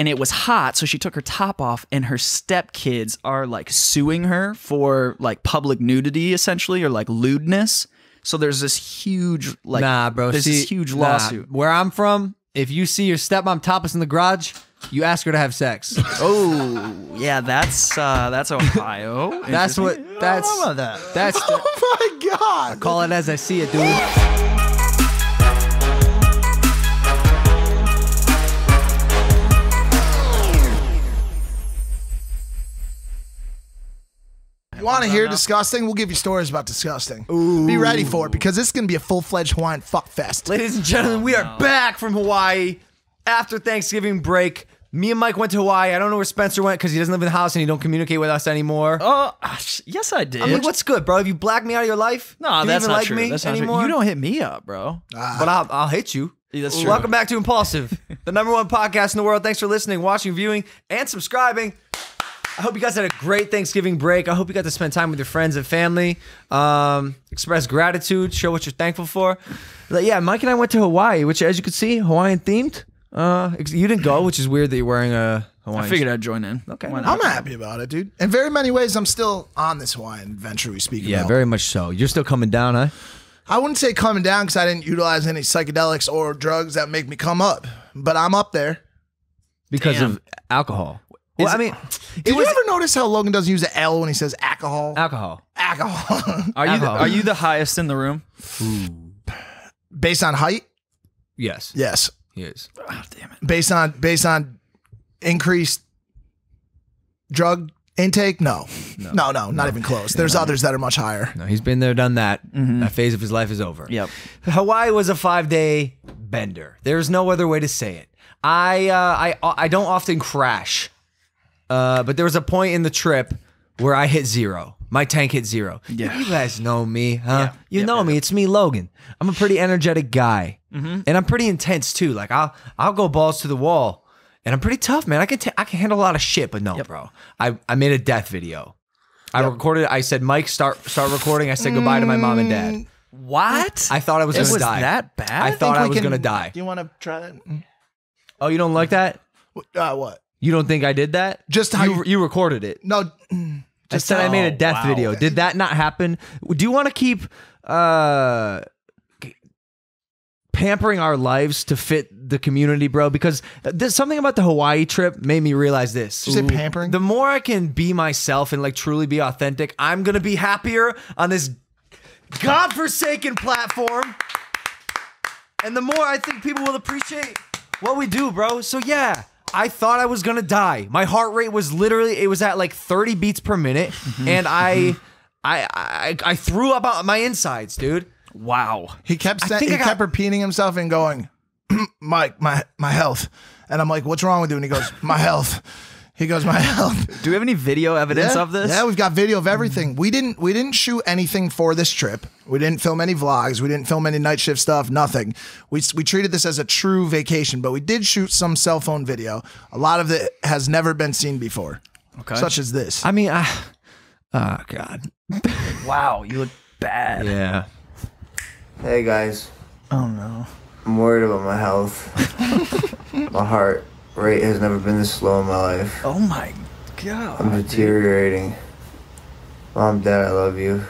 and it was hot, so she took her top off, and her stepkids are like suing her for like public nudity, essentially, or like lewdness. So there's this huge like lawsuit. Where I'm from, if you see your stepmom topless in the garage, you ask her to have sex. Oh yeah, that's Ohio. That's what that's oh my god. I call it as I see it, dude. You want to hear disgusting? We'll give you stories about disgusting. Ooh. Be ready for it, because this is going to be a full-fledged Hawaiian fuck fest. Ladies and gentlemen, we are back from Hawaii after Thanksgiving break. Me and Mike went to Hawaii. I don't know where Spencer went because he doesn't live in the house and he don't communicate with us anymore. Oh, yes I did. I mean, what's good, bro? Have you blacked me out of your life? No, that's not true. That's not true. You don't hit me up, bro. But I'll hit you. Yeah, that's true. Welcome back to Impaulsive, the #1 podcast in the world. Thanks for listening, watching, viewing, and subscribing. I hope you guys had a great Thanksgiving break. I hope you got to spend time with your friends and family. Express gratitude. Show what you're thankful for. But yeah, Mike and I went to Hawaii, which, as you can see, Hawaiian themed. You didn't go, which is weird that you're wearing a Hawaiian. I figured I'd join in. Okay, I'm happy about it, dude. In very many ways, I'm still on this Hawaiian adventure we speak about. Yeah, very much so. You're still coming down, huh? I wouldn't say coming down because I didn't utilize any psychedelics or drugs that make me come up. But I'm up there. Because of alcohol. Well, I mean, did you ever notice how Logan doesn't use the L when he says alcohol? Alcohol. Alcohol. Are you the highest in the room? Ooh. Based on height? Yes. Yes. He is. Oh, damn it. Based on increased drug intake? No. No, not even close. There's others that are much higher. No, he's been there, done that. Mm-hmm. That phase of his life is over. Yep. Hawaii was a 5-day bender. There's no other way to say it. I don't often crash. But there was a point in the trip where I hit zero. My tank hit zero. Yeah. You guys know me, huh? Yeah. You know me. It's me, Logan. I'm a pretty energetic guy. Mm-hmm. And I'm pretty intense, too. Like, I'll go balls to the wall. And I'm pretty tough, man. I can handle a lot of shit, but no, bro. I made a death video. I recorded it. I said, Mike, start recording. I said goodbye to my mom and dad. What? I thought I was going to die. It was that bad? I thought I was going to die. Do you want to try that? Oh, you don't like that? What? You don't think I did that? Just how you recorded it. No. Just said I made a death video. Did that not happen? Do you want to keep pampering our lives to fit the community, bro? Because there's something about the Hawaii trip made me realize this. Is it pampering? The more I can be myself and like truly be authentic, I'm going to be happier on this godforsaken platform. And the more I think people will appreciate what we do, bro. So yeah. I thought I was gonna die. My heart rate was literally, it was at like 30 beats per minute, and I threw up on my insides, dude. Wow. He kept repeating himself and going, Mike, my health. And I'm like, what's wrong with you? And he goes, my health. He goes, my health. Do we have any video evidence of this? Yeah, we've got video of everything. We didn't shoot anything for this trip. We didn't film any vlogs. We didn't film any night shift stuff, nothing. We treated this as a true vacation, but we did shoot some cell phone video. A lot of it has never been seen before, such as this. I mean, oh, God. Wow, you look bad. Yeah. Hey, guys. Oh, no. I'm worried about my health. My heart rate has never been this slow in my life. Oh my god. I'm deteriorating. Mom, Dad, I love you.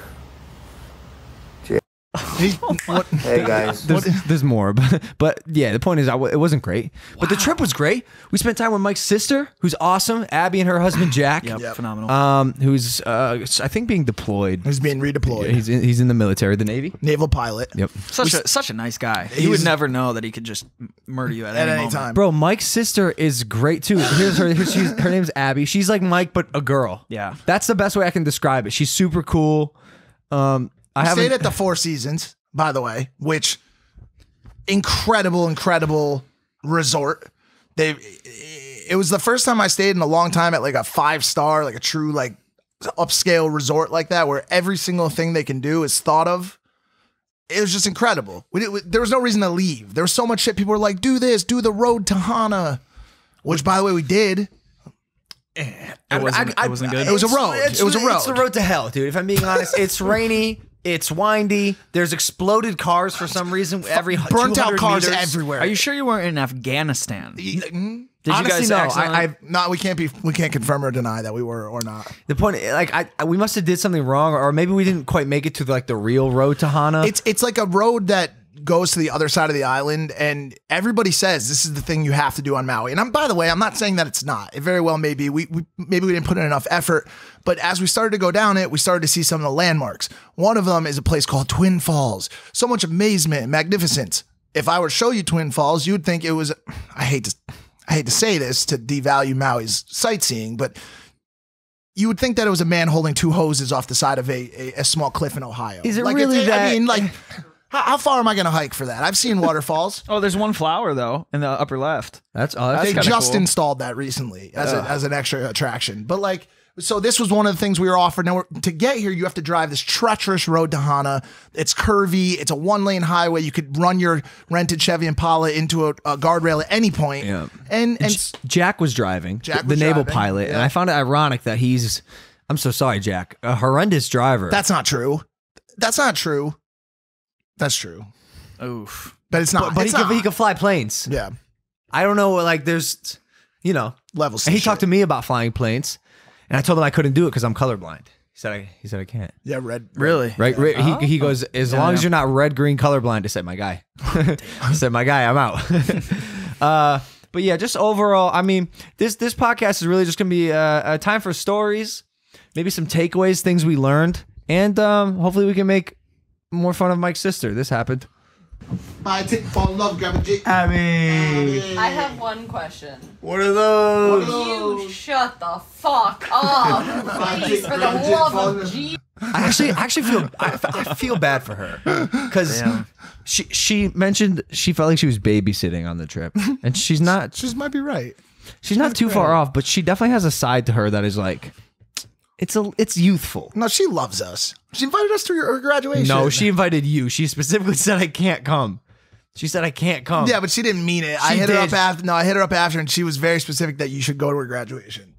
Hey guys. There's more, but yeah, the point is it wasn't great. Wow. But the trip was great. We spent time with Mike's sister, who's awesome, Abby and her husband Jack. Yep, phenomenal. Who's I think being deployed. He's being redeployed. Yeah, he's in the military, the Navy. Naval pilot. Yep. Such a nice guy. He would never know that he could just murder you at any time. Bro, Mike's sister is great too. Here's her. Her name's Abby. She's like Mike, but a girl. Yeah. That's the best way I can describe it. She's super cool. I stayed at the Four Seasons, by the way, which incredible resort. It was the first time I stayed in a long time at like a 5-star, like a true like upscale resort like that, where every single thing they can do is thought of. It was just incredible. There was no reason to leave. There was so much shit. People were like, do this, do the Road to Hana, which by the way we did. It wasn't good. It was a road. It was a road. It's the road to hell, dude. If I'm being honest, it's rainy. It's windy. There's exploded cars for some reason. Every burnt out cars meters. Everywhere. Are you sure you weren't in Afghanistan? Did honestly, you guys no. I not. We can't confirm or deny that we were or not. The point, like, we must have did something wrong, or maybe we didn't quite make it to the, like, the real road to Hana. It's like a road that goes to the other side of the island, and everybody says this is the thing you have to do on Maui. And by the way, I'm not saying that it's not. It very well may be. Maybe we didn't put in enough effort, but as we started to go down it, we started to see some of the landmarks. One of them is a place called Twin Falls. So much amazement and magnificence. If I were to show you Twin Falls, you would think it was. I hate to say this to devalue Maui's sightseeing, but you would think that it was a man holding two hoses off the side of a small cliff in Ohio. Is it like, really that? I mean, like, how far am I going to hike for that? I've seen waterfalls. Oh, there's one flower, though, in the upper left. That's they just cool. Installed that recently as, as an extra attraction. But, like, so this was one of the things we were offered. Now, to get here, you have to drive this treacherous road to Hana. It's curvy. It's a one-lane highway. You could run your rented Chevy Impala into a guardrail at any point. Yeah. And Jack was driving, the naval pilot, yeah. And I found it ironic that he's, I'm so sorry, Jack, a horrendous driver. That's not true. That's not true. That's true. Oof. But it's not. But it's he could fly planes. Yeah. I don't know, like, there's, you know. Levels. And he talked to me about flying planes. And I told him I couldn't do it because I'm colorblind. He said I can't. Yeah, red. Really? Right. Yeah. He goes, as long as you're not red, green, colorblind. I said, my guy. I said, my guy, I'm out. But yeah, just overall, I mean, this podcast is really just gonna be a time for stories, maybe some takeaways, things we learned, and hopefully we can make more fun of Mike's sister. This happened. I mean, I have one question. What are those? You shut the fuck up, please, for the love of Jesus. I actually feel I feel bad for her because she mentioned she felt like she was babysitting on the trip, and she's not. She might be right. She's not too far off, but she definitely has a side to her that is like. It's youthful. No, she loves us. She invited us to her graduation. No, she invited you. She specifically said I can't come. She said I can't come. Yeah, but she didn't mean it. I hit her up after, and she was very specific that you should go to her graduation.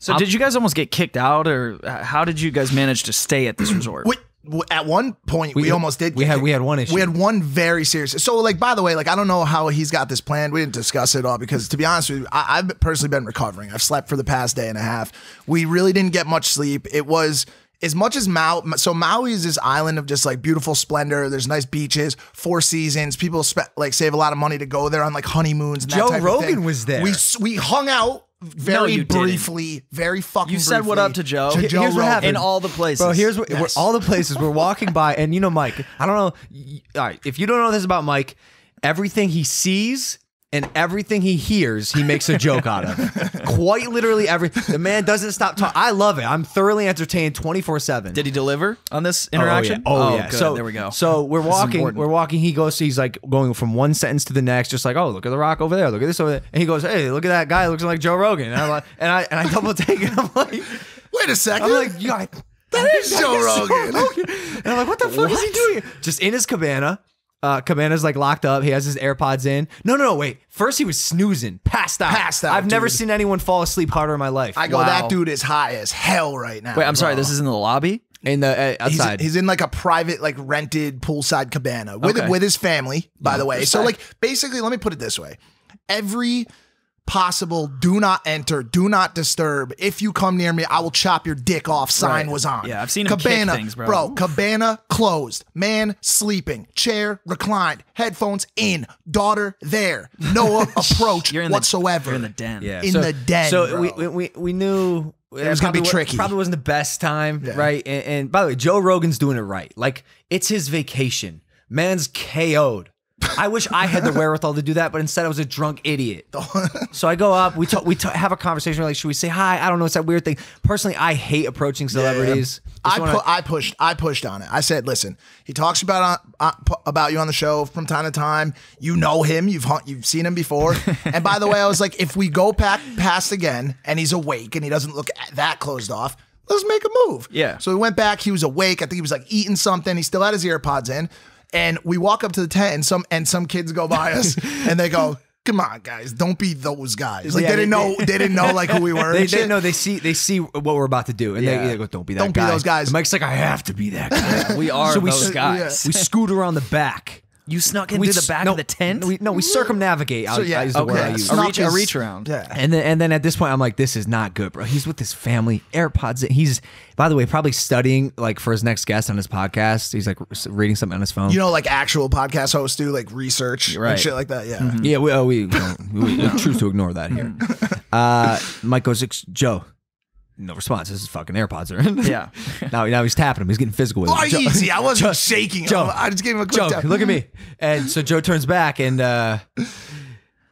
So did you guys almost get kicked out, or how did you guys manage to stay at this resort? At one point, we almost did. We had one issue. We had one very serious. So, like, by the way, like, I don't know how he's got this planned. We didn't discuss it at all because, to be honest with you, I've personally been recovering. I've slept for the past day and a half. We really didn't get much sleep. It was as much as Maui. So Maui is this island of just, like, beautiful splendor. There's nice beaches, Four Seasons. People save a lot of money to go there on, like, honeymoons. And Joe Rogan was there. We hung out. Very briefly. You said what up to Joe. Here's what happened in all the places. Bro, here's what we're, all the places we're walking by, and you know Mike. I don't know. All right, if you don't know this about Mike, everything he sees and everything he hears, he makes a joke out of. Quite literally, the man doesn't stop talking. I love it. I'm thoroughly entertained 24/7. Did he deliver on this interaction? Oh yeah. Good. So there we go. So we're walking. He goes. He's like going from one sentence to the next, just like, oh, look at the rock over there. Look at this over there. And he goes, hey, look at that guy. Looks like Joe Rogan. And I'm like, and I double take it. I'm like, wait a second. I'm like, yeah, that is Joe Rogan. And I'm like, what the fuck is he doing? Just in his cabana. Cabana's like locked up. He has his AirPods in. No, wait. First he was snoozing, passed out. I've never seen anyone fall asleep harder in my life. I go, that dude is high as hell right now. Wait, I'm sorry. This is in the lobby? In the outside. He's in like a private, like rented poolside cabana with his family, by the way. So like basically, let me put it this way. Every possible do not enter, do not disturb. If you come near me, I will chop your dick off. Sign was on. Yeah, I've seen cabana, kick things, bro. Cabana closed. Man sleeping. Chair reclined. Headphones in. Daughter there. No approach whatsoever. You're in the den. Yeah. In the den. So we knew it was gonna be tricky. Probably wasn't the best time, right? And by the way, Joe Rogan's doing it right. Like it's his vacation. Man's KO'd. I wish I had the wherewithal to do that, but instead I was a drunk idiot. So I go up, we have a conversation. We're like, should we say hi? I don't know. It's that weird thing. Personally, I hate approaching celebrities. Yeah. I pushed on it. I said, listen, he talks about you on the show from time to time. You know him. You've seen him before. And by the way, I was like, if we go past again and he's awake and he doesn't look that closed off, let's make a move. Yeah. So we went back. He was awake. I think he was like eating something. He still had his AirPods in. And we walk up to the tent, and some kids go by us, and they go, "Come on, guys, don't be those guys." Like they didn't know like who we were. They didn't know. They see what we're about to do, and they go, "Don't be that guy. Don't be those guys." And Mike's like, "I have to be that guy." We are those guys. We scoot around the back. You snuck in through the back of the tent? No, we circumnavigate. I use the word. A reach around. Yeah. And then at this point, I'm like, this is not good, bro. He's with his family, AirPods. He's, by the way, probably studying like for his next guest on his podcast. He's like reading something on his phone. You know, like actual podcast hosts do, like research and shit like that. Yeah. Mm-hmm. Yeah, we choose to ignore that here. Mike goes, Joe. No response. His fucking AirPods are in. Yeah. Now he's tapping him. He's getting physical with him. Oh, easy. I wasn't shaking. Joe, I just gave him a quick tap. Look at me. And so Joe turns back, and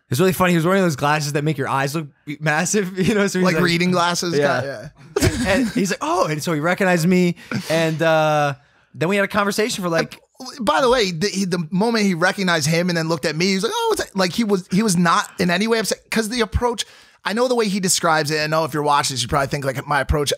it's really funny. He was wearing those glasses that make your eyes look massive. You know, so he's like reading glasses. Yeah. Yeah. And he's like, oh, and so he recognized me, and then we had a conversation for like. By the way, the moment he recognized him and then looked at me, he was like, oh, what's that? Like he was not in any way upset because the approach. I know the way he describes it. I know if you're watching this, you probably think like my approach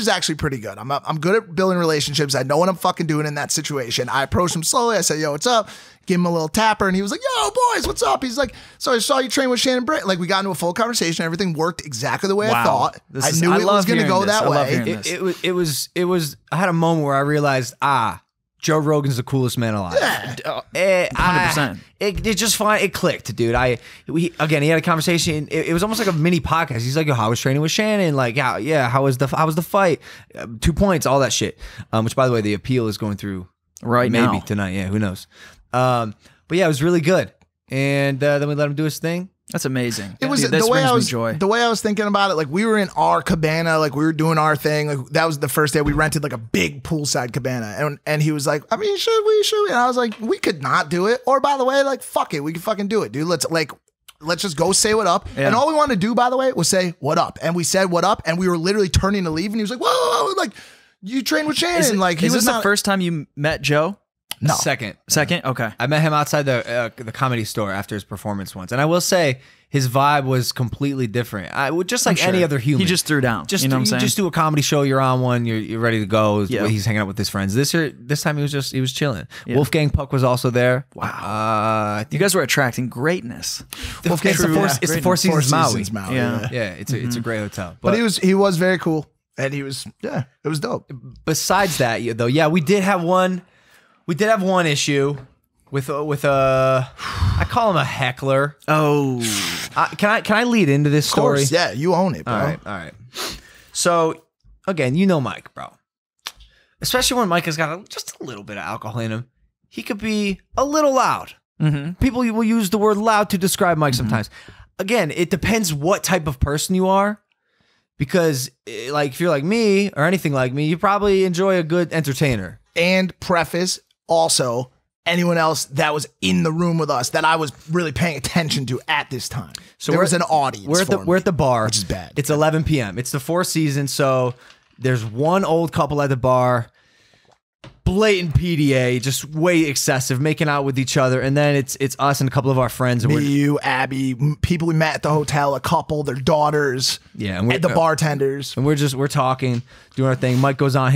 is actually pretty good. I'm good at building relationships. I know what I'm fucking doing in that situation. I approached him slowly. I said, yo, what's up? Give him a little tapper. And he was like, yo, boys, what's up? He's like, so I saw you train with Shannon Bray. Like we got into a full conversation. Everything worked exactly the way I thought. I knew it was going to go that way. It was, I had a moment where I realized, Joe Rogan's the coolest man alive. Yeah. 100%. It just fine. It clicked, dude. He had a conversation. It was almost like a mini podcast. He's like, "Yo, I was training with Shannon. Like, how was the fight? 2 points, all that shit." Which, by the way, the appeal is going through maybe tonight. Yeah, who knows? But yeah, it was really good. And then we let him do his thing. That's amazing. It was the way I was thinking about it. Like we were in our cabana, like we were doing our thing. Like that was the first day we rented like a big poolside cabana, and he was like, I mean, should we? And I was like, we could not do it. Or by the way, like fuck it, we can fucking do it, dude. Let's just go say what up. Yeah. And all we wanted to do, by the way, was say what up. And we said what up, and we were literally turning to leave, and he was like, whoa, like you trained with Shannon. Is this the first time you met Joe? No. Second. Okay. I met him outside the Comedy Store after his performance once, and I will say his vibe was completely different. I would just like any other human. He just threw down. Just, you know what I'm saying? Just do a comedy show. You're on one. You're ready to go. Yeah. He's hanging out with his friends. This time he was chilling. Yeah. Wolfgang Puck was also there. Wow. You guys were attracting greatness. It's the Four Seasons Maui. Yeah. It's a great hotel. But he was very cool, and it was dope. Besides that though, we did have one. We did have one issue with I call him a heckler. Oh, can I lead into this story? Of course, yeah, you own it, bro. All right. So again, you know Mike, bro. Especially when Mike has got just a little bit of alcohol in him, he could be a little loud. Mm-hmm. People will use the word loud to describe Mike sometimes. Again, it depends what type of person you are. Because like if you're like me or anything like me, you probably enjoy a good entertainer. And preface. Also, anyone else that was in the room with us that I was really paying attention to at this time. So there was an audience. We're at the bar, which is bad. It's 11 p.m. It's the Four Seasons, so there's one old couple at the bar, blatant PDA, just way excessive, making out with each other, and then it's us and a couple of our friends. And you, Abby, people we met at the hotel, a couple, their daughters, and the bartenders, and we're talking, doing our thing. Mike goes on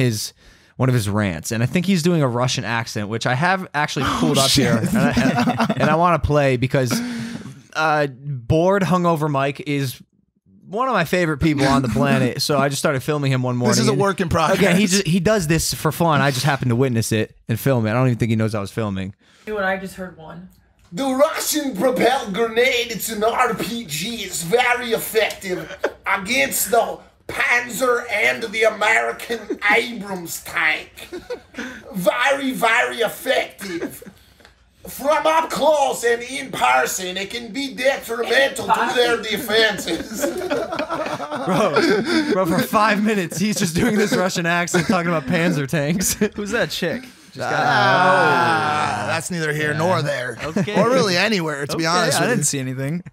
one of his rants, and I think he's doing a Russian accent, which I have actually pulled up here, and I want to play because bored, hungover Mike is one of my favorite people on the planet. So I just started filming him one morning. This is a work in progress. Again, he does this for fun. I just happened to witness it and film it. I don't even think he knows I was filming. Dude, I just heard one. The Russian propelled grenade. It's an RPG. It's very effective against the Panzer and the American Abrams tank. Very, very effective. From up close and in person, it can be detrimental to their defenses. Bro, for 5 minutes, he's just doing this Russian accent talking about Panzer tanks. Who's that chick? That's neither here nor there, or really anywhere. To be honest, I didn't see anything.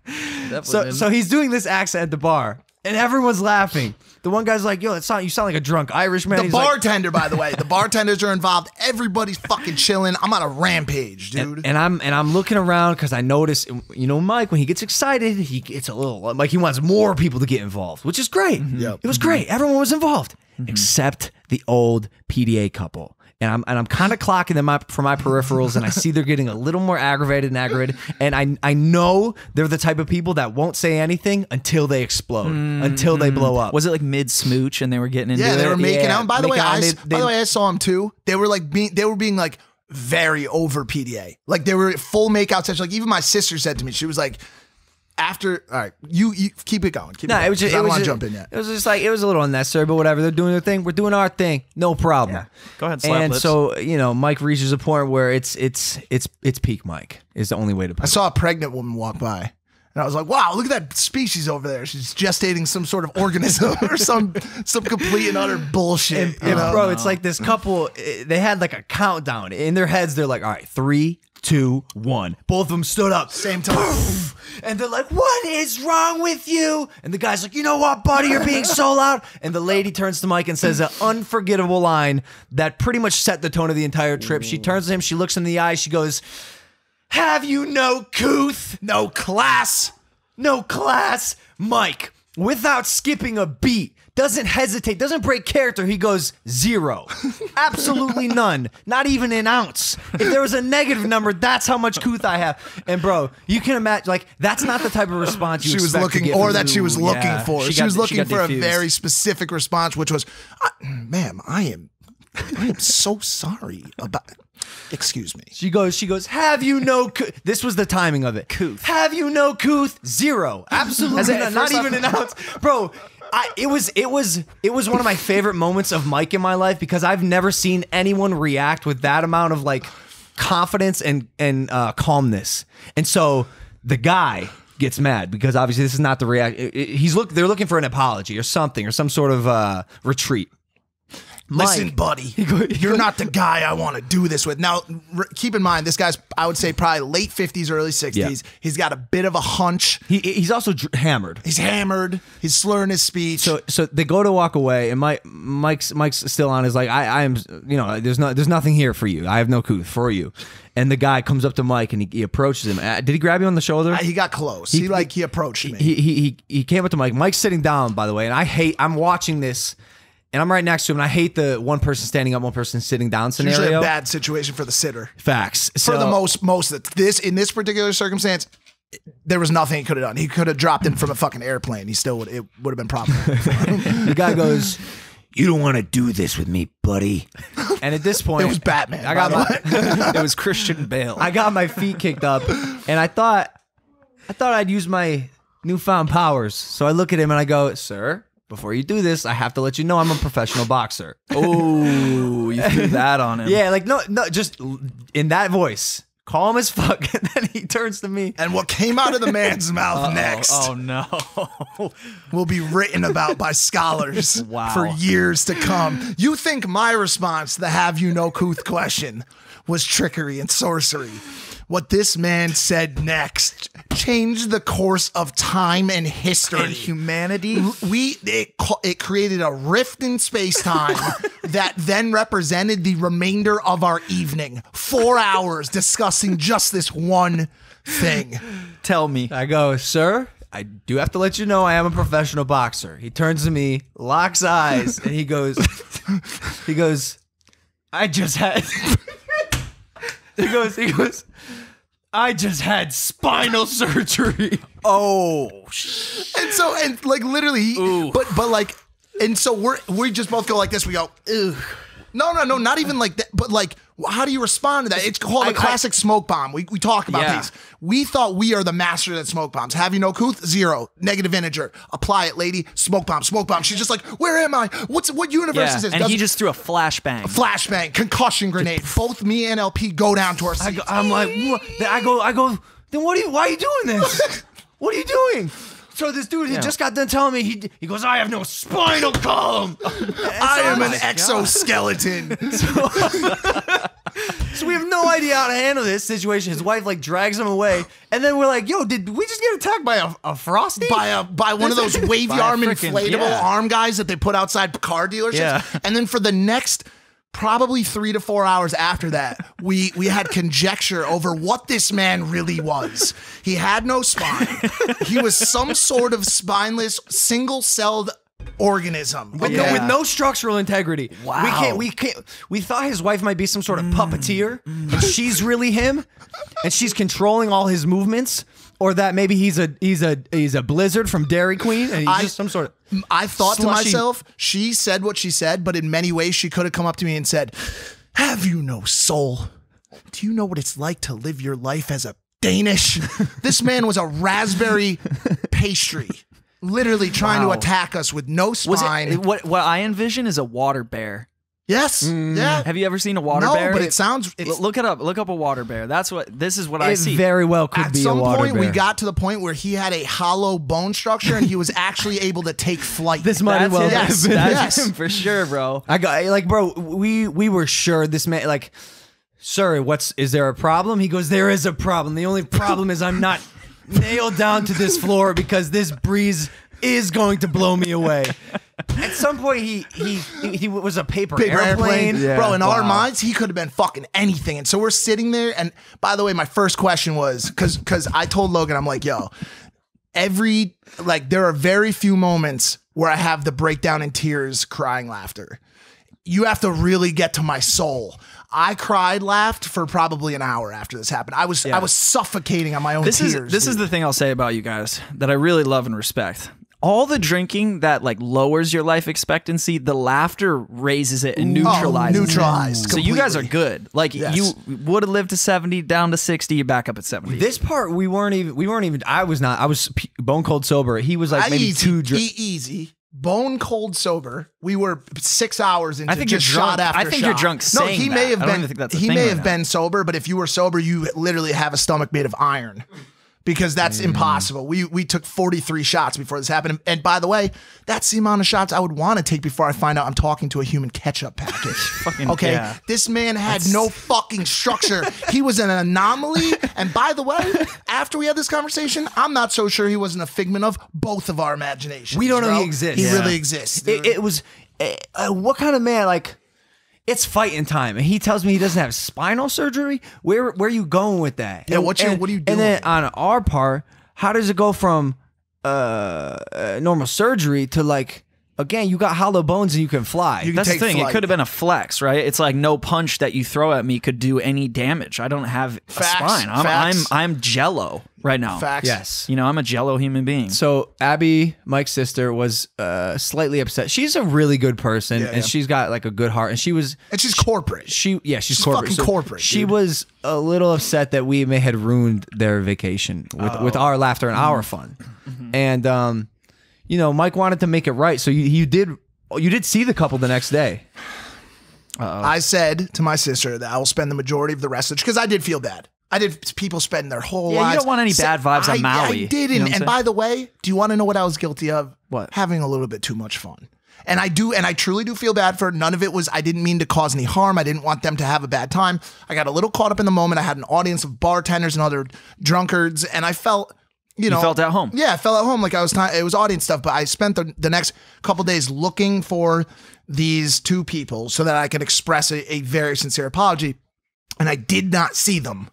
So he's doing this accent at the bar, and everyone's laughing. The one guy's like, yo, you sound like a drunk Irish man. The bartender, by the way. The bartenders are involved. Everybody's fucking chilling. I'm on a rampage, dude. And I'm looking around because I notice, you know, Mike, when he gets excited, he gets a little, like he wants more people to get involved, which is great. It was great. Everyone was involved except the old PDA couple. And I'm kind of clocking them up for my peripherals, and I see they're getting a little more aggravated. And I know they're the type of people that won't say anything until they explode, until they blow up. Was it like mid smooch and they were getting into it? Yeah, they were making out. And by the way, I saw them too. They were being like, very over PDA. Like they were full makeout session. Like even my sister said to me, she was like, after, all right, you keep it going. Keep it going. It was just, I don't want to jump in yet. It was just like, it was a little unnecessary, but whatever. They're doing their thing. We're doing our thing. No problem. Yeah. Go ahead. Slap and lips. So, you know, Mike reaches a point where it's peak Mike is the only way to put it. I saw a pregnant woman walk by. And I was like, wow, look at that species over there. She's gestating some sort of organism or some complete and utter bullshit. And, bro, it's like this couple, they had like a countdown. In their heads, they're like, all right, 3, 2, 1. Both of them stood up. Same time. Boom! And they're like, what is wrong with you? And the guy's like, you know what, buddy? You're being so loud. And the lady turns to Mike and says an unforgettable line that pretty much set the tone of the entire trip. She turns to him. She looks in the eye. She goes... Have you no couth? No class. No class. Mike, without skipping a beat, doesn't hesitate, doesn't break character. He goes 0. Absolutely none. Not even an ounce. If there was a negative number, that's how much couth I have. And bro, you can imagine, like, that's not the type of response you expect to get. Or that she was looking for. She was looking for a very specific response, which was, ma'am, I am so sorry about... Excuse me. She goes, have you no couth? This was the timing of it. Couth. Have you no couth? 0. Absolutely. Not even an ounce. Bro, it was one of my favorite moments of Mike in my life because I've never seen anyone react with that amount of like confidence and calmness. And so the guy gets mad because obviously this is not the react. They're looking for an apology or something or some sort of retreat. Mike. Listen, buddy, you're not the guy I want to do this with. Now, keep in mind, this guy's, I would say, probably late 50s, early 60s. Yeah. He's got a bit of a hunch. He's also hammered. He's hammered. He's slurring his speech. So they go to walk away, and Mike's still on. Is like, I am, you know, there's nothing here for you. I have no couth for you. And the guy comes up to Mike and he approaches him. Did he grab you on the shoulder? He got close. He approached me. He came up to Mike. Mike's sitting down, by the way, and I'm watching this. And I'm right next to him, and I hate the one person standing up, one person sitting down scenario. It's usually a bad situation for the sitter. Facts. So, for the most of this, in this particular circumstance, there was nothing he could have done. He could have dropped in from a fucking airplane. He still would. It would have been proper. The guy goes, "You don't want to do this with me, buddy." And at this point, it was Batman. I got my. It was Christian Bale. I got my feet kicked up, and I thought I'd use my newfound powers. So I look at him and I go, "Sir, before you do this, I have to let you know I'm a professional boxer." Oh, you threw that on him. Yeah, like, no, just in that voice, calm as fuck. And then he turns to me. And what came out of the man's mouth next. Oh, no. Will be written about by scholars for years to come. You think my response to the have you no couth question was trickery and sorcery. What this man said next changed the course of time and history. And humanity. It created a rift in space-time that then represented the remainder of our evening. 4 hours discussing just this one thing. Tell me. I go, "Sir, I do have to let you know I am a professional boxer." He turns to me, locks eyes, and he goes, "I just had..." He goes, "I just had spinal surgery." Oh, and so, and like literally, ooh. but like, and so we just both go like this. We go, "Ugh." No, not even like that. But like, how do you respond to that? It's called a classic smoke bomb. We talk about these. We thought we are the masters at smoke bombs. Have you no couth? 0. Negative integer. Apply it, lady. Smoke bomb. Smoke bomb. She's just like, where am I? What universe is this? And he just threw a flashbang. A flashbang. Concussion grenade. Both me and LP go down to our seats. I'm like, what? I go. Then what? Why are you doing this? What are you doing? So this dude had just got done telling me, he goes, "I have no spinal column. I am an exoskeleton." So we have no idea how to handle this situation. His wife like drags him away, and then we're like, "Yo, did we just get attacked by a frosty? By one of those wavy arm inflatable arm guys that they put outside car dealerships?" Yeah. And then for the next probably 3 to 4 hours after that, we had conjecture over what this man really was. He had no spine. He was some sort of spineless, single-celled organism with no structural integrity. Wow. We thought his wife might be some sort of puppeteer, and she's really him, and she's controlling all his movements. Or that maybe he's a blizzard from Dairy Queen, and he's just some sort of. I thought to myself, she said what she said, but in many ways she could have come up to me and said, "Have you no soul? do you know what it's like to live your life as a Danish? This man was a raspberry pastry, literally trying to attack us with no spine. What I envision is a water bear. Yes. Mm. Yeah. Have you ever seen a water bear? No, but it sounds... Look it up. Look up a water bear. That's what... This is what I see. It very well could be a water bear. At some point, we got to the point where he had a hollow bone structure and he was actually able to take flight. This might well have been. That's him for sure, bro. I got... Like, bro, we were sure this man... Like, sir, is there a problem? He goes, there is a problem. The only problem is I'm not nailed down to this floor because this breeze is going to blow me away. At some point, he was a paper airplane. Yeah, bro, in our minds, he could have been fucking anything. And so we're sitting there. And by the way, my first question was, because I told Logan, I'm like, yo, there are very few moments where I have the breakdown in tears, crying, laughter. You have to really get to my soul. I cried, laughed for probably an hour after this happened. I was suffocating on my own tears. This is the thing I'll say about you guys that I really love and respect. All the drinking that like lowers your life expectancy, the laughter raises it and neutralizes. Oh, neutralized. It. So you guys are good. Like you would have lived to 70, down to 60, you back up at 70. This part we weren't even. I was bone cold sober. He was like maybe two drinks. Easy. Bone cold sober. We were 6 hours into just shot after shot. I think you're drunk saying that. No, he may have been. He may have been sober, but if you were sober, you literally have a stomach made of iron. Because that's impossible. We took 43 shots before this happened. And by the way, that's the amount of shots I would want to take before I find out I'm talking to a human ketchup package. Okay? Yeah. This man had no fucking structure. He was an anomaly. And by the way, after we had this conversation, I'm not so sure he wasn't a figment of both of our imaginations. We don't know he exists. He really exists. It was... what kind of man, like... It's fighting time, and he tells me he doesn't have spinal surgery. Where are you going with that? Yeah, what are you doing? And then on our part, how does it go from normal surgery to like again? You got hollow bones and you can fly. That's the thing. Flight. It could have been a flex, right? It's like no punch that you throw at me could do any damage. I don't have a spine. I'm jello right now. Facts. Yes, you know I'm a jello human being. So Abby, Mike's sister, was slightly upset. She's a really good person, and she's got like a good heart. And she was, she's corporate. She's corporate. Fucking corporate. She was a little upset that we may had ruined their vacation with our laughter and our fun. And you know, Mike wanted to make it right, so you did see the couple the next day. I said to my sister that I will spend the majority of the rest of the because I did feel bad. I did people spend their whole lives. You don't want any bad vibes on Maui. I didn't. You know, and by the way, do you want to know what I was guilty of? What? Having a little bit too much fun. And I do, and I truly do feel bad for it. None of it was, I didn't mean to cause any harm. I didn't want them to have a bad time. I got a little caught up in the moment. I had an audience of bartenders and other drunkards, and I felt, you know. You felt at home. Yeah, I felt at home. Like I was, it was audience stuff, but I spent the next couple of days looking for these two people so that I could express a very sincere apology. And I did not see them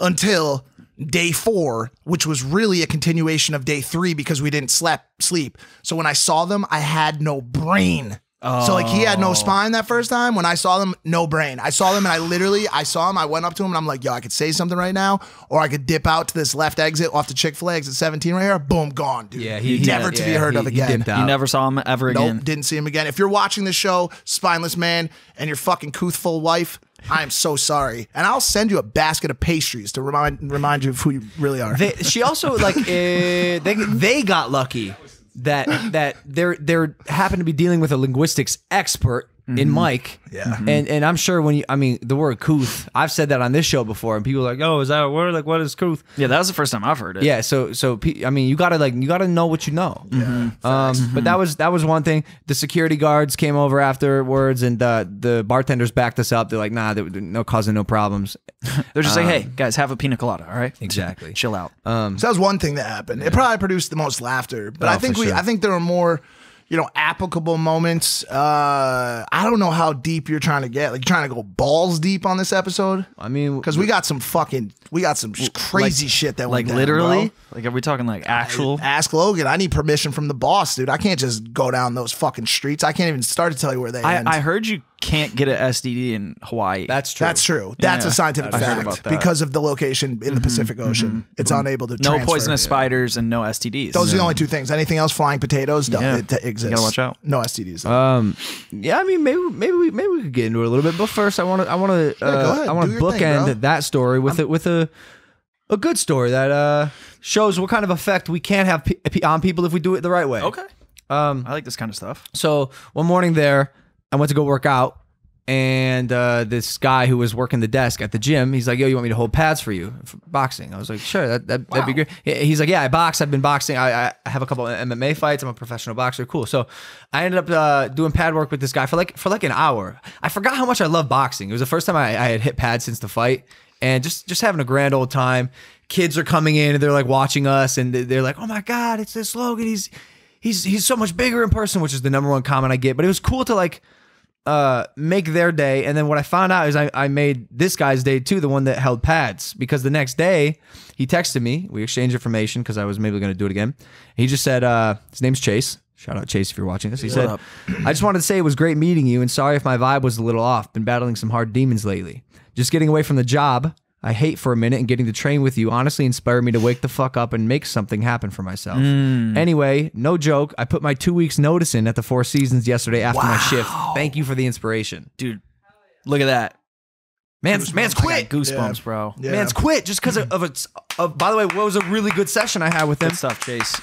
until day 4, which was really a continuation of day 3 because we didn't sleep. So when I saw them, I had no brain. Oh. So like he had no spine that first time. When I saw them, no brain. I saw them and I went up to him and I'm like, yo, I could say something right now, or I could dip out to this left exit off the Chick-fil-A exit 17 right here. Boom, gone, dude. Yeah, never to be heard of again. You never saw him ever again. Nope, didn't see him again. If you're watching this show, spineless man, and your fucking couthful wife, I am so sorry, and I'll send you a basket of pastries to remind you of who you really are. She also like they got lucky that there happened to be dealing with a linguistics expert in Mike. Yeah, and I'm sure when you, I mean the word couth, I've said that on this show before, and people are like, oh, is that a word? Like, what is couth? Yeah, that was the first time I've heard it. Yeah, so I mean you gotta know what you know. Yeah. But that was one thing. The security guards came over afterwards, and the bartenders backed us up. They're like, nah, they're no causing no problems. They're just like, hey guys, have a pina colada, all right? Exactly. Chill out. So that was one thing that happened. Yeah. It probably produced the most laughter, but I think there were more, you know, applicable moments. I don't know how deep you're trying to get. Like, you're trying to go balls deep on this episode. I mean, because we got some crazy shit that went down, literally, bro. Like, are we talking like actual? Ask Logan. I need permission from the boss, dude. I can't just go down those fucking streets. I can't even start to tell you where they end. I heard you can't get an STD in Hawaii. That's true. That's true. That's a scientific fact because of the location in the Pacific Ocean. It's unable to transfer. No poisonous spiders and no STDs. Those are the only two things. Anything else, flying potatoes, don't exist. You gotta watch out. No STDs. Yeah, I mean, maybe we could get into it a little bit, but first, I want to bookend that story with a good story that shows what kind of effect we can have on people if we do it the right way. Okay. I like this kind of stuff. So one morning there, I went to go work out, and this guy who was working the desk at the gym, he's like, yo, you want me to hold pads for you for boxing? I was like, sure, that'd be great. He's like, yeah, I box. I've been boxing. I have a couple of MMA fights. I'm a professional boxer. Cool. So I ended up doing pad work with this guy for like an hour. I forgot how much I love boxing. It was the first time I had hit pads since the fight. And just having a grand old time. Kids are coming in and they're like watching us, and they're like, oh my God, it's this Logan. He's so much bigger in person, which is the #1 comment I get. But it was cool to like make their day. And then what I found out is I made this guy's day too, the one that held pads, because the next day he texted me. We exchanged information because I was maybe going to do it again. He just said, his name's Chase. Shout out Chase if you're watching this. He said, I just wanted to say it was great meeting you, and sorry if my vibe was a little off. Been battling some hard demons lately. Just getting away from the job I hate for a minute and getting to train with you honestly inspired me to wake the fuck up and make something happen for myself. Anyway, no joke, I put my 2 weeks notice in at the Four Seasons yesterday after my shift. Thank you for the inspiration. Dude, look at that. Man's quit. Goosebumps, bro. Yeah. Man's quit just because of, by the way, what was a really good session I had with him. Good stuff, Chase.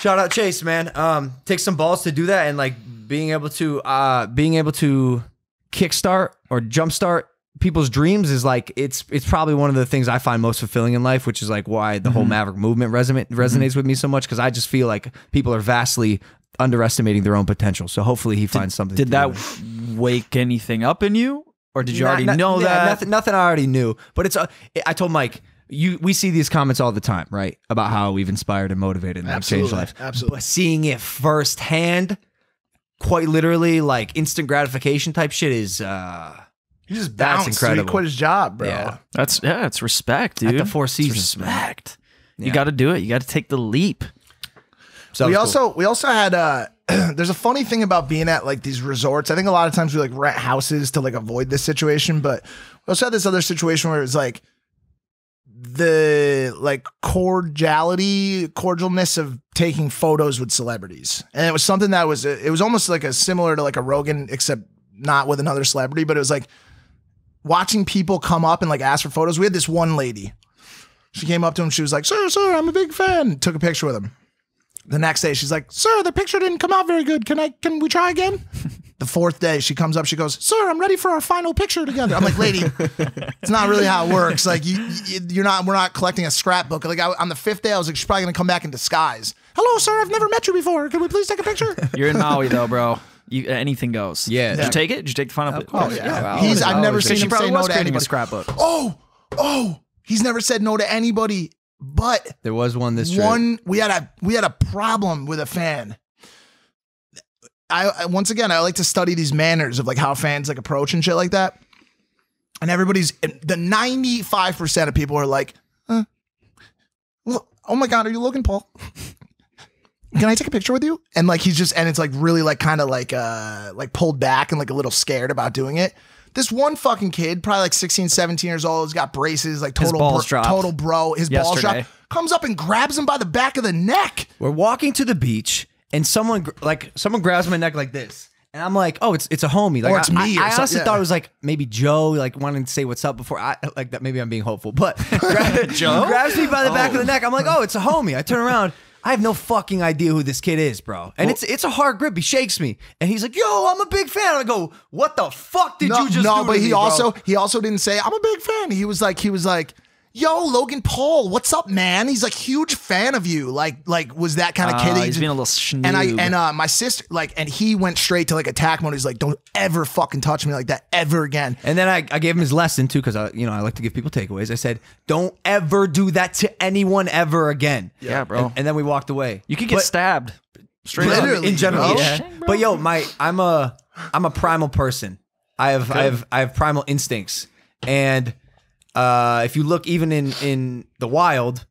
Shout out Chase, man. Take some balls to do that, and like being able to kickstart or jumpstart people's dreams is like, it's probably one of the things I find most fulfilling in life, which is like why the whole Maverick movement resonates with me so much, because I just feel like people are vastly underestimating their own potential. So hopefully he finds something. Did that wake anything up in you, or did you already know that? Nothing I already knew, but it's I told Mike, we see these comments all the time, right, about how we've inspired and motivated and changed lives. Absolutely. But seeing it firsthand, quite literally, like instant gratification type shit is he just bounced. That's incredible. He quit his job, bro. Yeah. It's respect, dude. At the Four Seasons. It's respect. Yeah. You got to do it. You got to take the leap. So we also had there's a funny thing about being at like these resorts. I think a lot of times we like rent houses to like avoid this situation, but we also had this other situation where it's like the like cordialness of taking photos with celebrities. And it was something that was almost like similar to like a Rogan, except not with another celebrity, but it was like watching people come up and like ask for photos. We had this one lady. She came up to him. She was like, sir, I'm a big fan. Took a picture with him. The next day, she's like, sir, the picture didn't come out very good. Can we try again? The fourth day, she comes up. She goes, sir, I'm ready for our final picture together. I'm like, lady, it's not really how it works. Like we're not collecting a scrapbook. Like on the fifth day, I was like, she's probably gonna come back in disguise. Hello, sir, I've never met you before. Can we please take a picture? You're in Maui though, bro. Anything goes. Yeah. Did you take it? Did you take the final? Oh, yeah. Wow. I've never seen him say no to anybody. A scrapbook. Oh, he's never said no to anybody. But there was one this trip. We had a problem with a fan. Once again, I like to study these manners of like how fans like approach and shit like that. And everybody's the 95% of people are like, oh my God, are you Logan Paul? Can I take a picture with you? And like it's like really like kind of like pulled back and like a little scared about doing it. This one fucking kid, probably like 16, 17 years old, has got braces, like total bro. His balls dropped. Comes up and grabs him by the back of the neck. We're walking to the beach and someone grabs my neck like this. And I'm like, oh, it's a homie. Like, or it's me. I honestly thought it was like maybe Joe, like wanting to say what's up before I like that. Maybe I'm being hopeful, but Joe grabs me by the back of the neck. I'm like, oh, it's a homie. I turn around. I have no fucking idea who this kid is, bro. And it's a hard grip. He shakes me, and he's like, "Yo, I'm a big fan." I go, "What the fuck did you just do?" No, but he also didn't say, "I'm a big fan." He was like, "Yo, Logan Paul, what's up, man?" He's like, huge fan of you. Like was that kind of kid? He's being a little schnoob. And my sister, and he went straight to like attack mode. He's like, "Don't ever fucking touch me like that ever again." And then I gave him his lesson too, because I like to give people takeaways. I said, "Don't ever do that to anyone ever again." Yeah, bro. And then we walked away. You could get stabbed straight up in general. Yeah. But yo, I'm a primal person. I have primal instincts. And if you look, even in the wild,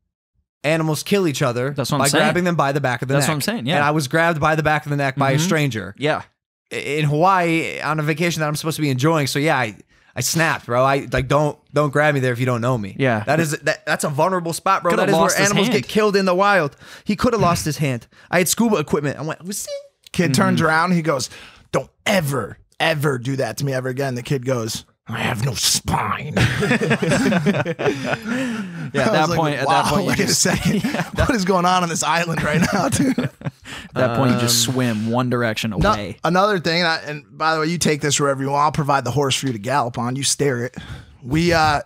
animals kill each other by grabbing them by the back of the neck. That's what I'm saying. Yeah, and I was grabbed by the back of the neck by a stranger. Yeah, in Hawaii on a vacation that I'm supposed to be enjoying. So yeah, I snapped, bro. I like don't grab me there if you don't know me. Yeah, that's a vulnerable spot, bro. That is where animals get killed in the wild. He could have lost his hand. I had scuba equipment. I went. Kid turns around. He goes, "Don't ever, ever do that to me ever again." The kid goes, "I have no spine." At that point, wait a second. What is going on this island right now, dude? At that point, you just swim one direction away. Another thing, and by the way, you take this wherever you want. I'll provide the horse for you to gallop on. You stare it.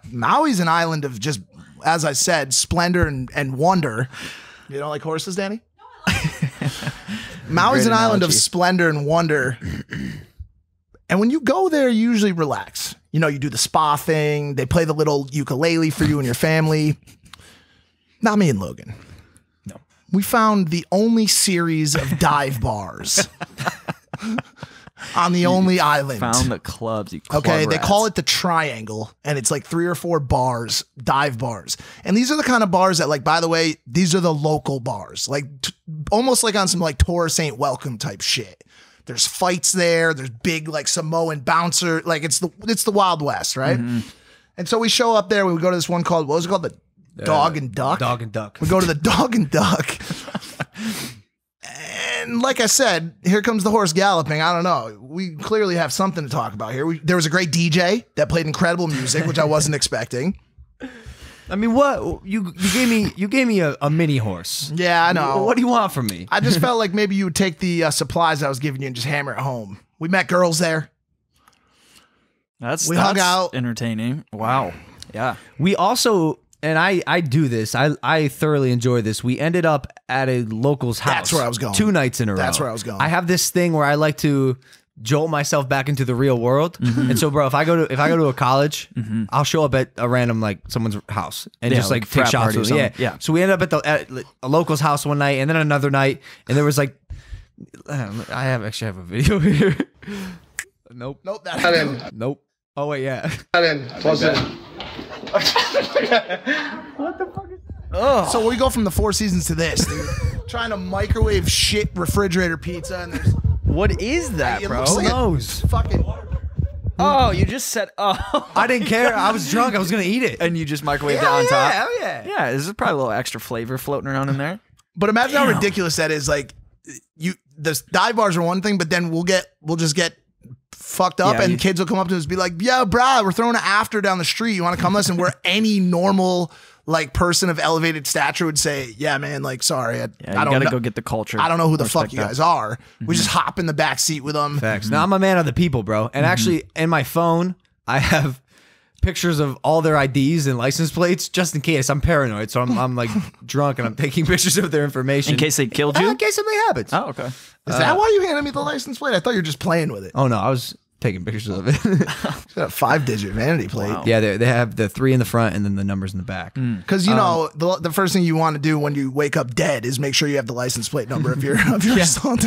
Maui's an island of just, as I said, splendor and wonder. You don't like horses, Danny? No, I like Maui's an island of splendor and wonder. And when you go there, you usually relax. You know, you do the spa thing. They play the little ukulele for you and your family. Not me and Logan. No. We found the only series of dive bars on the only island. Found the clubs. Okay, they call it the Triangle, and it's like 3 or 4 bars, dive bars. And these are the kind of bars that, like, by the way, these are the local bars. Like, almost like on some, like, tourists ain't welcome type shit. There's fights there. There's big like Samoan bouncer. Like it's the Wild West, right? Mm-hmm. And so we show up there. We go to this one called, what was it called? The Dog and Duck. Dog and Duck. We go to the Dog and Duck. And like I said, here comes the horse galloping. I don't know. We clearly have something to talk about here. There was a great DJ that played incredible music, which I wasn't expecting. I mean, what you gave me a mini horse. Yeah, I know. What do you want from me? I just felt like maybe you would take the supplies I was giving you and just hammer it home. We met girls there. We hung out. Entertaining. Wow. Yeah. We also, and I do this. I thoroughly enjoy this. We ended up at a local's house. That's where I was going. 2 nights in a row. That's where I was going. I have this thing where I like to jolt myself back into the real world. Mm-hmm. And so, bro, if I go to a college, mm-hmm, I'll show up at a random, like, someone's house and just like take shots or something. Yeah. So we ended up at a local's house one night, and then another night, and there was like, I actually have a video here. Nope. Nope. Oh wait, yeah. What the fuck is that? Oh. So we go from the Four Seasons to this, dude. Trying to microwave shit refrigerator pizza, and there's. What is that, bro? Like nose. Fucking. Oh, you just said. Oh, I didn't care. I was drunk. I was gonna eat it, and you just microwaved it on top. Yeah, oh yeah. Yeah, this is probably a little extra flavor floating around in there. But imagine how ridiculous that is. Like, the dive bars are one thing, but then we'll just get fucked up, and kids will come up to us and be like, "Yeah, brah, we're throwing an after down the street. You want to come listen?" Where any normal, like, person of elevated stature would say, "Yeah, man, like, sorry, I don't gotta go get the culture. I don't know who the fuck you guys are." Mm-hmm. We just hop in the back seat with them. Facts. Mm-hmm. Now I'm a man of the people, bro. And actually, in my phone, I have pictures of all their IDs and license plates just in case. I'm paranoid, so I'm like drunk, and I'm taking pictures of their information in case they killed you. In case something happens. Oh, okay. Is that why you handed me the license plate? I thought you were just playing with it. Oh no, I was taking pictures of it. It's got a 5-digit vanity plate. Wow. Yeah, they have the 3 in the front and then the numbers in the back. Because, you know, the first thing you want to do when you wake up dead is make sure you have the license plate number of your assault.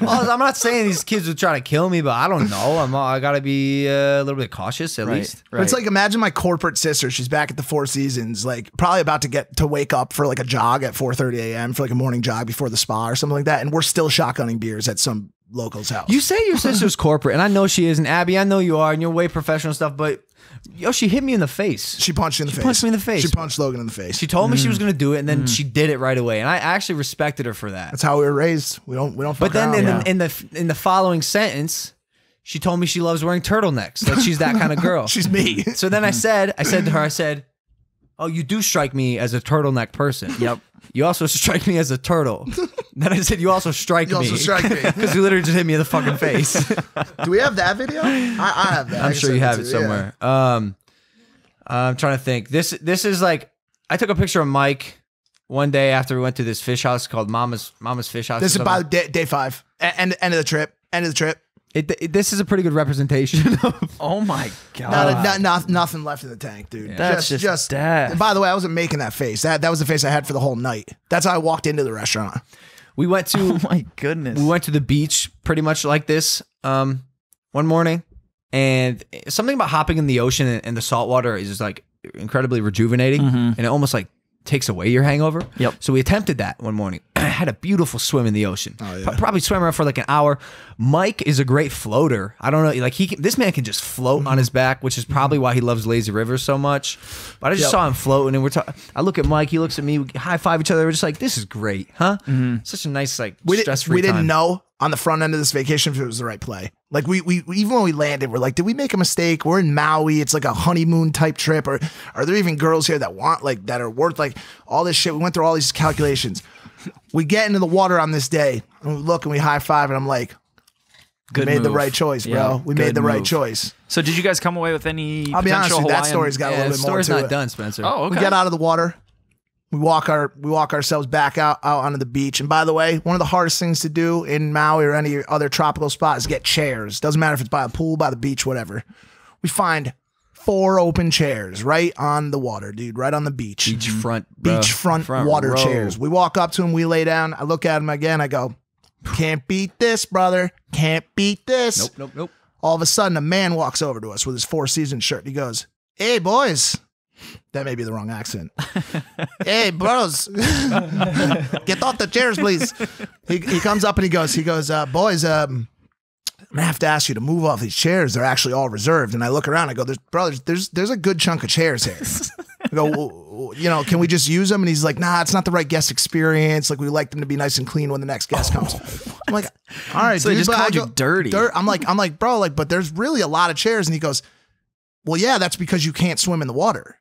Well, I'm not saying these kids are trying to kill me, but I don't know. I got to be a little bit cautious at least. Right. It's like, imagine my corporate sister. She's back at the Four Seasons, like probably about to wake up for like a jog at 4:30 a.m. for like a morning jog before the spa or something like that. And we're still shotgunning beers at some local's house. You say your sister's corporate, and I know she isn't. Abby, I know you are, and you're way professional and stuff, but yo, she hit me in the face. She punched you in the face. She punched me in the face. She punched Logan in the face. She told me she was going to do it, and then she did it right away, and I actually respected her for that. That's how we were raised. We don't fuck around. But then in the following sentence, she told me she loves wearing turtlenecks. Like, she's that kind of girl. She's me. So then I said to her, I said, "Oh, you do strike me as a turtleneck person." Yep. "You also strike me as a turtle." Then I said, "You also strike me." You also strike me. Because you literally just hit me in the fucking face. Do we have that video? I have that. I'm sure you have it somewhere. Yeah. I'm trying to think. This is like, I took a picture of Mike one day after we went to this fish house called Mama's Fish House. This is about day 5. End of the trip. End of the trip. This is a pretty good representation of. Oh my god! Nothing left in the tank, dude. Yeah. That's just death. And by the way, I wasn't making that face. That was the face I had for the whole night. That's how I walked into the restaurant. We went to. Oh my goodness. We went to the beach pretty much like this one morning, and something about hopping in the ocean and the salt water is just like incredibly rejuvenating, and it almost like takes away your hangover. Yep. So we attempted that one morning. I had a beautiful swim in the ocean. Oh, yeah. Probably swam around for like an hour. Mike is a great floater. I don't know. Like he can, this man can just float on his back, which is probably why he loves Lazy River so much. But I just saw him floating and we're talking. I look at Mike. He looks at me. We high five each other. We're just like, this is great, huh? Such a nice like stress-free time. We didn't know on the front end of this vacation if it was the right play. Like we even when we landed, we're like, did we make a mistake? We're in Maui. It's like a honeymoon type trip. Or are there even girls here that want like that are worth like all this shit? We went through all these calculations. We get into the water on this day and we look and we high five and I'm like, good move. The right choice, bro. Yeah, we made the right choice. So did you guys come away with any? I'll be honest with you, that story's got a little bit more to it. The story's not done, Spencer. Oh, okay. We get out of the water. We walk ourselves back out onto the beach. And by the way, one of the hardest things to do in Maui or any other tropical spot is get chairs. Doesn't matter if it's by a pool, by the beach, whatever. We find 4 open chairs right on the water, dude, right on the beach. Beachfront water row. Chairs. We walk up to him. We lay down. I look at him again. I go, can't beat this, brother. Can't beat this. Nope, nope, nope. All of a sudden, a man walks over to us with his Four Seasons shirt. He goes, hey, boys. That may be the wrong accent. Hey, bros, get off the chairs, please. He comes up and he goes, boys, I'm gonna have to ask you to move off these chairs. They're actually all reserved. And I look around. I go, there's a good chunk of chairs here. I go, well, you know, can we just use them? And he's like, nah, it's not the right guest experience. Like we like them to be nice and clean when the next guest comes. I'm like, all right, so dude, they just called you dirty. I'm like, bro, like, but there's really a lot of chairs. And he goes, well, yeah, that's because you can't swim in the water.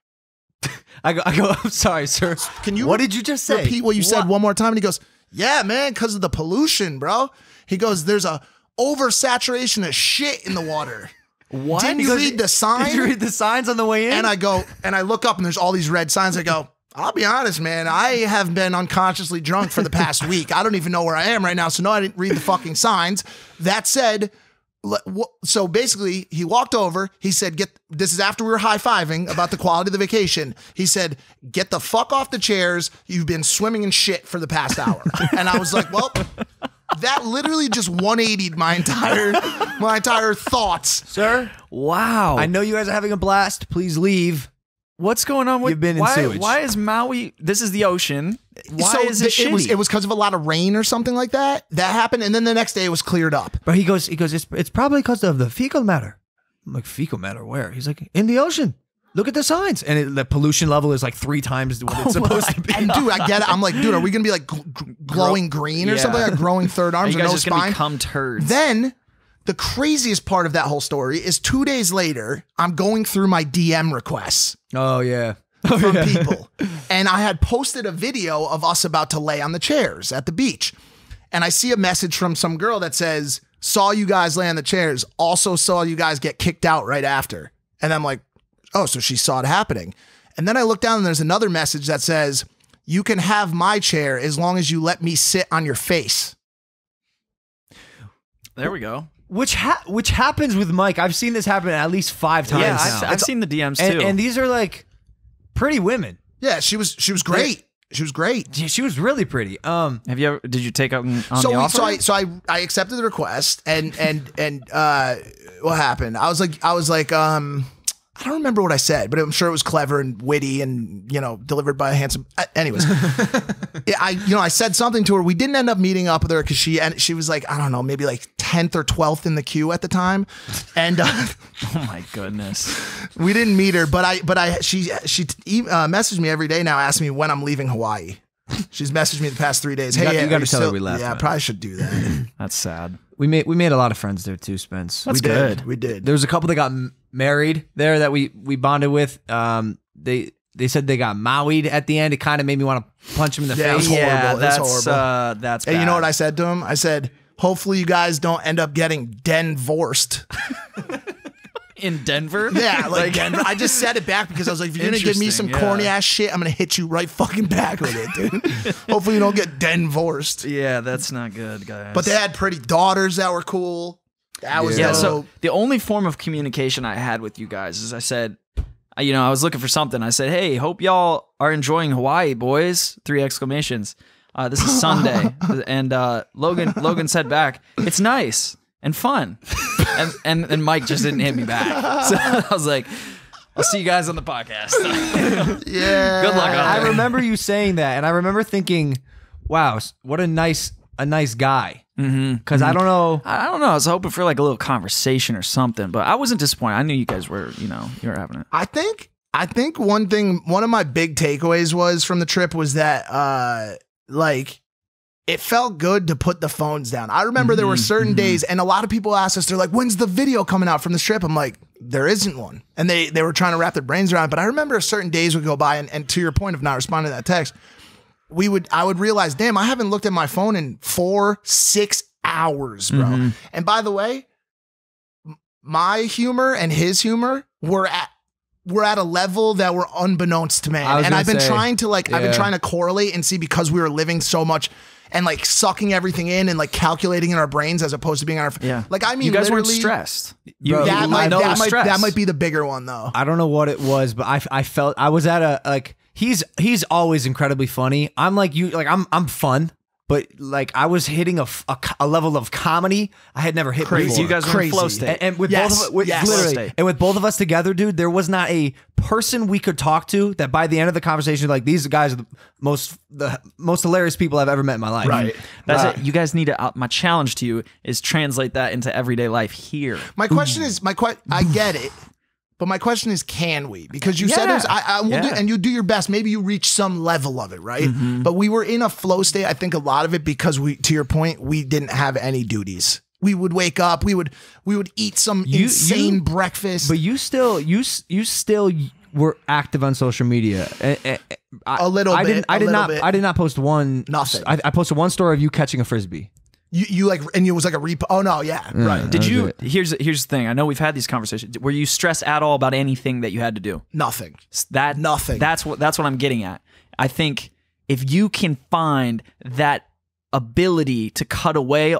I go, I'm sorry, sir. Can you? What did you just say? Repeat what you said one more time. And he goes, yeah, man, because of the pollution, bro. He goes, there's a oversaturation of shit in the water. What? Didn't you read the sign? Did you read the signs on the way in? And I go, and I look up, and there's all these red signs. I go, I'll be honest, man. I have been unconsciously drunk for the past week. I don't even know where I am right now. So no, I didn't read the fucking signs. That said. So basically, he walked over. He said, "Get." This is after we were high-fiving about the quality of the vacation. He said, "Get the fuck off the chairs. You've been swimming in shit for the past hour." And I was like, "Well, that literally just 180'd my entire thoughts, sir." Wow. I know you guys are having a blast. Please leave. What's going on? You've been in sewage. Why is Maui? This is the ocean. Why so is it? It was because of a lot of rain or something like that. That happened, and then the next day it was cleared up. But he goes. It's probably because of the fecal matter. I'm like, fecal matter where? He's like, in the ocean. Look at the signs, and the pollution level is like 3 times what it's supposed to be. And dude, I get it. I'm like, dude, are we gonna be like glowing green or something? Like growing third arms? Are you guys just gonna become turds? Then. The craziest part of that whole story is 2 days later, I'm going through my DM requests. Oh, yeah. From people. And I had posted a video of us about to lay on the chairs at the beach. And I see a message from some girl that says, saw you guys lay on the chairs, also saw you guys get kicked out right after. And I'm like, oh, so she saw it happening. And then I look down and there's another message that says, you can have my chair as long as you let me sit on your face. There we go. Which happens with Mike. I've seen this happen at least 5 times. Yeah, I've seen the DMs too. And these are like pretty women. Yeah, she was great. She was great. She was really pretty. Have you ever? Did you take up on the offer? So I accepted the request and what happened? I was like, I don't remember what I said, but I'm sure it was clever and witty and, you know, delivered by a handsome. Anyways, I said something to her. We didn't end up meeting up with her because she was like, I don't know, maybe like 10th or 12th in the queue at the time. And oh my goodness, we didn't meet her. But she messaged me every day now, asking me when I'm leaving Hawaii. She's messaged me the past 3 days. Hey, you got to tell her we left. Yeah, I probably should do that. That's sad. We made a lot of friends there too, Spence. That's good. We did. There was a couple that got married there that we bonded with. They said they got Maui'd at the end. It kind of made me want to punch him in the face. Yeah, that's horrible. That's bad. And you know what I said to him? I said, hopefully you guys don't end up getting den-vorsed. In Denver? Yeah, like Denver. I just said it back because I was like, if you're going to give me some corny ass shit, I'm going to hit you right fucking back with it, dude. Hopefully you don't get den-vorsed. Yeah, that's not good, guys. But they had pretty daughters that were cool. That was dope. So the only form of communication I had with you guys is I said, you know, I was looking for something. I said, hey, hope y'all are enjoying Hawaii, boys. 3 exclamations. This is Sunday. And Logan said back, it's nice and fun. And Mike just didn't hit me back. So I was like, I'll see you guys on the podcast. Yeah. Good luck on that. I remember you saying that, and I remember thinking, wow, what a nice guy. Mm-hmm. Cause I don't know. I don't know. I was hoping for like a little conversation or something, but I wasn't disappointed. I knew you guys were, you know, you were having it. I think one of my big takeaways was from the trip was that, like, it felt good to put the phones down. I remember there were certain days, and a lot of people asked us, they're like, when's the video coming out from this trip? I'm like, there isn't one. And they were trying to wrap their brains around it. But I remember certain days would go by, and to your point of not responding to that text, I would realize, damn, I haven't looked at my phone in 4, 6 hours, bro. And by the way, my humor and his humor were at a level that were unbeknownst to me. And I've been trying to like, I've been trying to correlate and see, because we were living so much and like sucking everything in and like calculating in our brains as opposed to being on our, like, I mean, you guys weren't stressed. That might be the bigger one though. I don't know what it was, but I felt, I was at a, like, he's always incredibly funny. I'm like you, like I'm fun. But like I was hitting a level of comedy I had never hit before. You guys were in flow state, and with both of us together, dude, there was not a person we could talk to that by the end of the conversation, like, these guys are the most hilarious people I've ever met in my life. Right, that's it. You guys need to. My challenge to you is translate that into everyday life here. My question is, I get it. But my question is, can we? Because you said it was, I will do, and you do your best. Maybe you reach some level of it, right? But we were in a flow state. I think a lot of it because we, to your point, we didn't have any duties. We would wake up. We would eat some insane breakfast. But you still were active on social media. I did not post one. Nothing. I posted one story of you catching a Frisbee. You like, and it was like a repo. Oh no, yeah, right. Did you? Here's the thing. I know we've had these conversations. Were you stressed at all about anything that you had to do? Nothing. Nothing. That's what I'm getting at. I think if you can find that ability to cut away,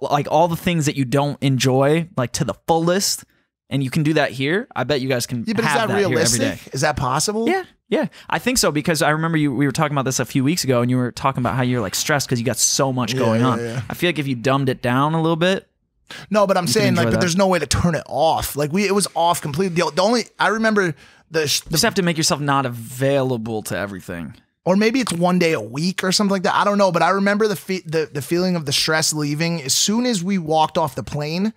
like all the things that you don't enjoy, like to the fullest, and you can do that here. I bet you guys can. Yeah, but is that realistic? Here every day. Is that possible? Yeah. Yeah, I think so, because I remember we were talking about this a few weeks ago, and you were talking about how you're like stressed because you got so much going on. Yeah. I feel like if you dumbed it down a little bit. No, but I'm saying like, but there's no way to turn it off. Like it was off completely. The only, I remember you just have to make yourself not available to everything. Or maybe it's one day a week or something like that. I don't know, but I remember the feeling of the stress leaving as soon as we walked off the plane.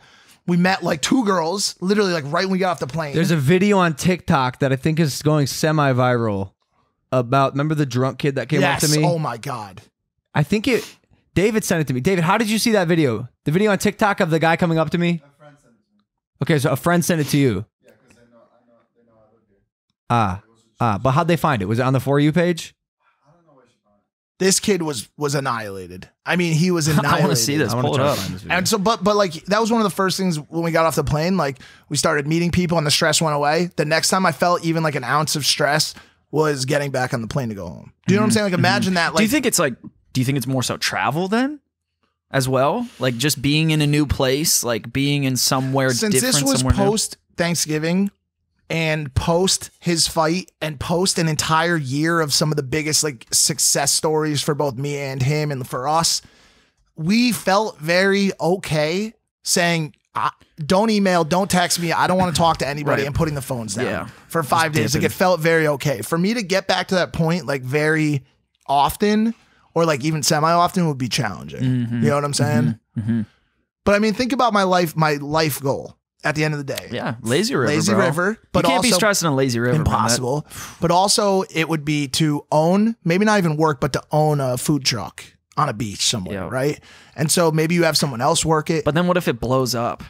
We met like two girls, literally like right when we got off the plane. There's a video on TikTok that I think is going semi-viral about, remember the drunk kid that came up to me? Oh my God. I think David sent it to me. David, how did you see that video? The video on TikTok of the guy coming up to me? A friend sent it to me. Okay, so a friend sent it to you. Yeah, because they know I live here. But how'd they find it? Was it on the For You page? I don't know where she found it. This kid was annihilated. I mean, he was annihilated. I want to see this. Pull it up. And so, but like, that was one of the first things when we got off the plane. Like, we started meeting people, and the stress went away. The next time I felt even like an ounce of stress was getting back on the plane to go home. Do you know what I'm saying? Like, imagine that. Like, do you think it's more so travel then, as well? Like, just being in a new place, like being in somewhere different. Since this was post Thanksgiving, and post his fight, and post an entire year of some of the biggest like success stories for both me and him and for us, we felt very okay saying, don't email, don't text me, I don't want to talk to anybody, and putting the phones down for 5 days. Like, it felt very okay. For me to get back to that point like very often, or like even semi-often, would be challenging. You know what I'm saying? But I mean, think about my life goal. At the end of the day, Lazy River, but you can't be stressing a Lazy River. Impossible. But also, it would be to own, maybe not even work, but to own a food truck on a beach somewhere, right? And so maybe you have someone else work it. But then, what if it blows up?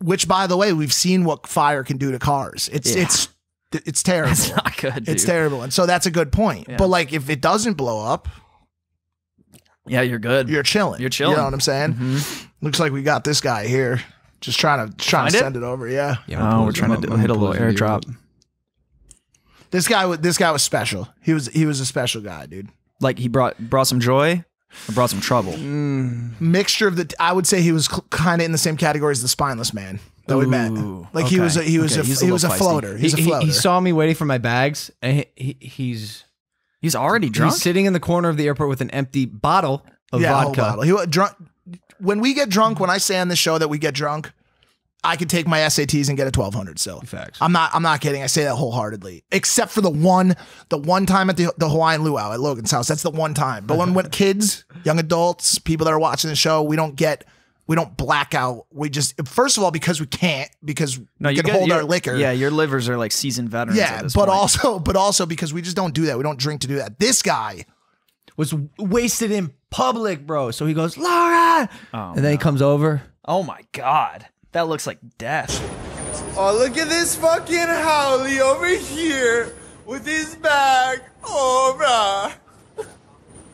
Which, by the way, we've seen what fire can do to cars. It's terrible. It's not good. Dude. It's terrible. And so that's a good point. But like, if it doesn't blow up, you're good. You're chilling. You're chilling. You know what I'm saying? Looks like we got this guy here. Just trying to send it over, we're trying to hit a little airdrop. This guy was special. He was a special guy, dude. Like, he brought some joy, or brought some trouble. Mixture of the. I would say he was kind of in the same category as the spineless man that we met. Like, he was a floater. He's a floater. He saw me waiting for my bags, and he's already drunk. He's sitting in the corner of the airport with an empty bottle of vodka. Whole bottle. He was drunk. When we get drunk, when I say on the show that we get drunk, I could take my SATs and get a 1200. So facts. I'm not kidding. I say that wholeheartedly, except for the one time at the Hawaiian luau at Logan's house. That's the one time. But when kids, young adults, people that are watching the show, we don't black out. We just, first of all, because we can't, because no, we can hold our liquor. Yeah, your livers are like seasoned veterans. Yeah, but also because we just don't do that. We don't drink to do that. This guy was wasted in public, bro. So he goes, Laura, and then he comes over. Oh my god. That looks like death. Oh, look at this fucking Howley over here with his bag. Oh, bruh.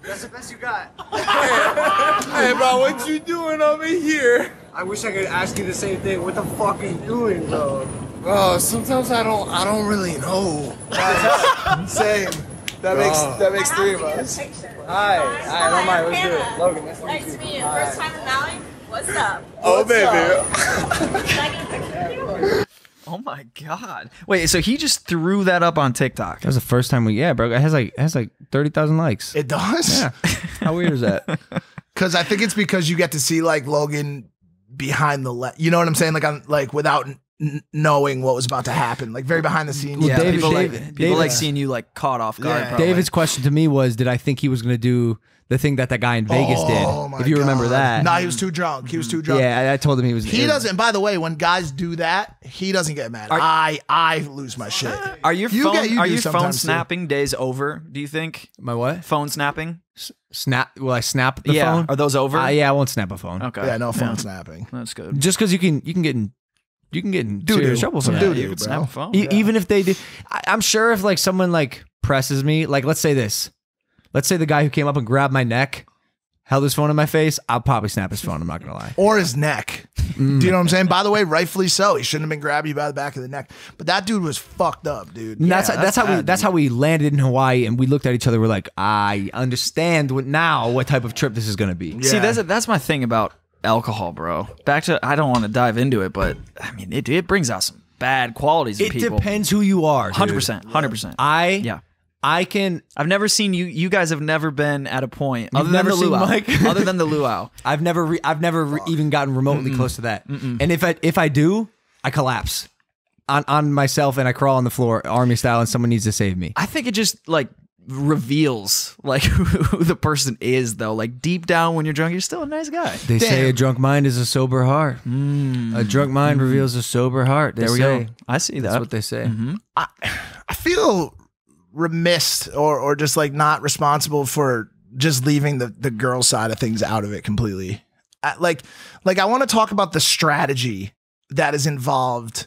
That's the best you got. Hey, bro, what you doing over here? I wish I could ask you the same thing. What the fuck are you doing, bro? Bro, sometimes I don't really know. Same. That makes three of us. Hi, don't mind. Let's do it. Logan, nice to meet you. First time in Maui? What's up? Oh, baby. Oh, my God. Wait, so he just threw that up on TikTok. That was the first time we... Yeah, bro. It has like 30,000 likes. It does? Yeah. How weird is that? Because I think it's because you get to see, like, Logan behind the... You know what I'm saying? Like, I'm like without... knowing what was about to happen, like very behind the scenes. Yeah, David, people like seeing you like caught off guard. Yeah. David's question to me was, did I think he was going to do the thing that guy in Vegas did? If you remember that. No, he was too drunk. He was too drunk. Yeah, I told him he was. He doesn't. By the way, when guys do that, he doesn't get mad. I lose my shit. Are your phone snapping days over? Do you think my what? Phone snapping. Will I snap the phone? Are those over? Yeah, I won't snap a phone. Okay. Yeah, no phone snapping. That's good. Just because you can get in. You can get in serious trouble for that. You can snap a phone. Even if they do. I'm sure if like someone like presses me, like let's say this. Let's say the guy who came up and grabbed my neck, held his phone in my face, I'll probably snap his phone. I'm not going to lie. Or his neck. Do you know what I'm saying? By the way, rightfully so. He shouldn't have been grabbing you by the back of the neck. But that dude was fucked up, dude. Yeah, that's how we landed in Hawaii, and we looked at each other. We're like, I understand now what type of trip this is going to be. Yeah. See, that's my thing about alcohol, bro. Back to, I don't want to dive into it, but I mean, it brings out some bad qualities in people. It depends who you are. 100%, 100%. I've never seen you. You guys have never been at a point other than the luau. I've never even gotten remotely close to that. And if I do, I collapse on myself and I crawl on the floor, army style, and someone needs to save me. I think it just like reveals like who the person is, though. Like deep down, when you're drunk, you're still a nice guy. They say a drunk mind is a sober heart. A drunk mind reveals a sober heart. There we go. I see that. That's what they say. I feel remiss or just like not responsible for just leaving the girl side of things out of it completely. Like I want to talk about the strategy that is involved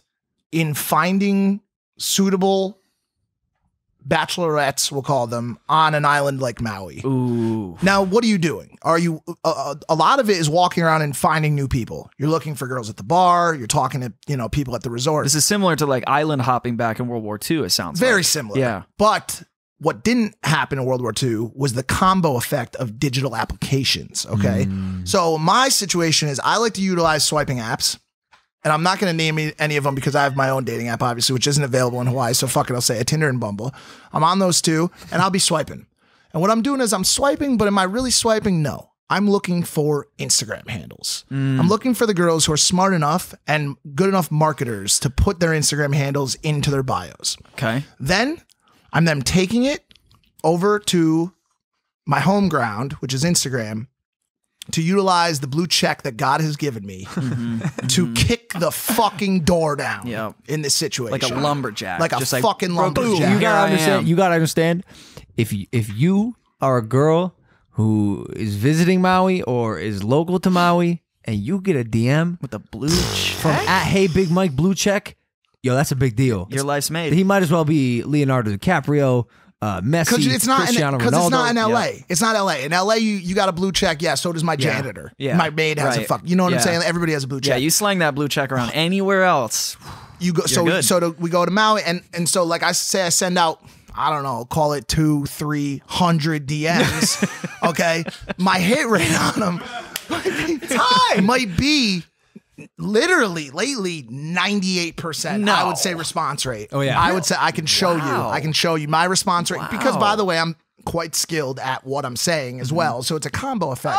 in finding suitable bachelorettes, we'll call them, on an island like Maui. Ooh. Now, what are you doing? Are you a lot of it is walking around and finding new people. You're looking for girls at the bar. You're talking to people at the resort. This is similar to like island hopping back in World War II. It sounds very similar. Yeah, but what didn't happen in World War II was the combo effect of digital applications. Okay, so my situation is I like to utilize swiping apps. And I'm not going to name any of them because I have my own dating app, obviously, which isn't available in Hawaii. So fuck it, I'll say a Tinder and Bumble. I'm on those two, and I'll be swiping. And what I'm doing is I'm swiping, but am I really swiping? No. I'm looking for Instagram handles. I'm looking for the girls who are smart enough and good enough marketers to put their Instagram handles into their bios. Okay. Then I'm taking it over to my home ground, which is Instagram, to utilize the blue check that God has given me to kick the fucking door down in this situation. Like a lumberjack. Like just a fucking lumberjack. Boom. You gotta understand, if you are a girl who is visiting Maui or is local to Maui and you get a DM with a blue check from @HeyBigMike blue check, yo, that's a big deal. Your life's made. He might as well be Leonardo DiCaprio, Messi, Cristiano Ronaldo. Because it's not in LA. It's not LA. In LA, you got a blue check. Yeah, so does my janitor. Yeah. My maid has a fuck. You know what I'm saying? Everybody has a blue check. Yeah, you slang that blue check around anywhere else. You go. So we go to Maui, and so like I say, I send out, I don't know, call it 200-300 DMs. Okay, my hit rate on them might be literally lately 98%. I would say response rate. Oh yeah, I would say I can show you. I can show you my response rate because, by the way, I'm quite skilled at what I'm saying as well. So it's a combo effect.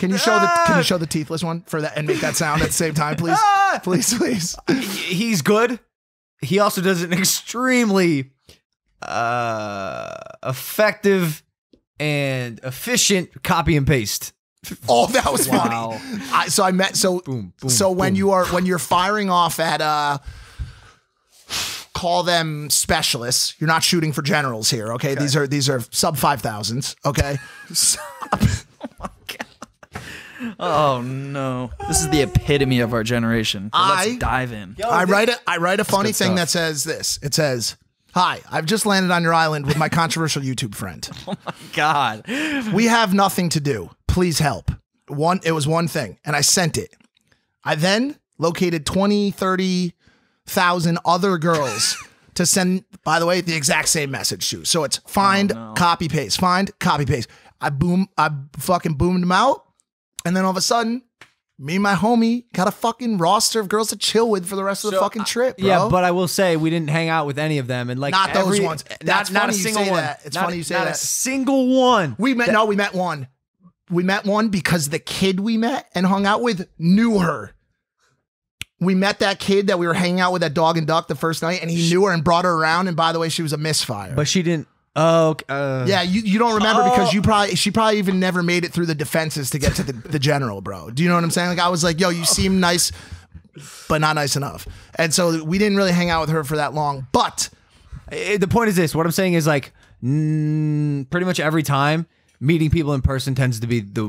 Can you show the teethless one for that and make that sound at the same time, please? Please, please. He's good. He also does an extremely effective and efficient copy and paste. Oh, that was funny. So when you're firing off at call them specialists. You're not shooting for generals here, okay? These are sub 5,000s, okay? Oh my god. Oh no. This is the epitome of our generation. Let's dive in. I write a funny thing that says this. It says, "Hi, I've just landed on your island with my controversial YouTube friend." Oh my god. "We have nothing to do. Please help." It was one thing, and I sent it. I then located 20,000 to 30,000 other girls to send, by the way, the exact same message to. So it's find, copy, paste, find, copy, paste. I fucking boomed them out. And then all of a sudden, me and my homie got a fucking roster of girls to chill with for the rest of the fucking trip, bro. Yeah, but I will say we didn't hang out with any of them, and like not those ones. That's not a single one. It's funny you say that. Not a single one. We met one. We met one because the kid we met and hung out with knew her. We met that kid that we were hanging out with at Dog and Duck the first night, and he knew her and brought her around. And by the way, she was a misfire. But she didn't. Oh, yeah. You don't remember because she probably even never made it through the defenses to get to the general, bro. Do you know what I'm saying? Like I was like, yo, you seem nice, but not nice enough. And so we didn't really hang out with her for that long. But the point is this: what I'm saying is like pretty much every time, meeting people in person tends to be the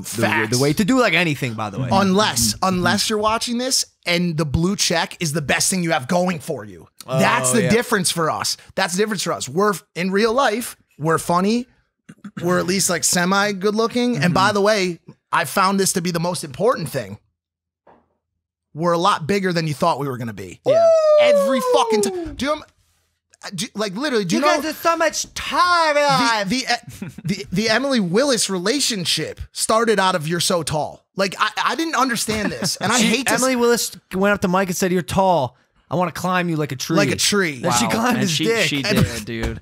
way to do like anything, by the way. Unless you're watching this and the blue check is the best thing you have going for you. That's the difference for us. That's the difference for us. We're in real life. We're funny. We're at least like semi good looking. And by the way, I found this to be the most important thing. We're a lot bigger than you thought we were going to be. Yeah. Every fucking time. Do you guys are so much tired. The Emily Willis relationship started out of "you're so tall." Like I didn't understand this, and I hate Emily Willis went up to Mike and said, "You're tall. I want to climb you like a tree." Like a tree. Wow. And she climbed his dick. She did, dude.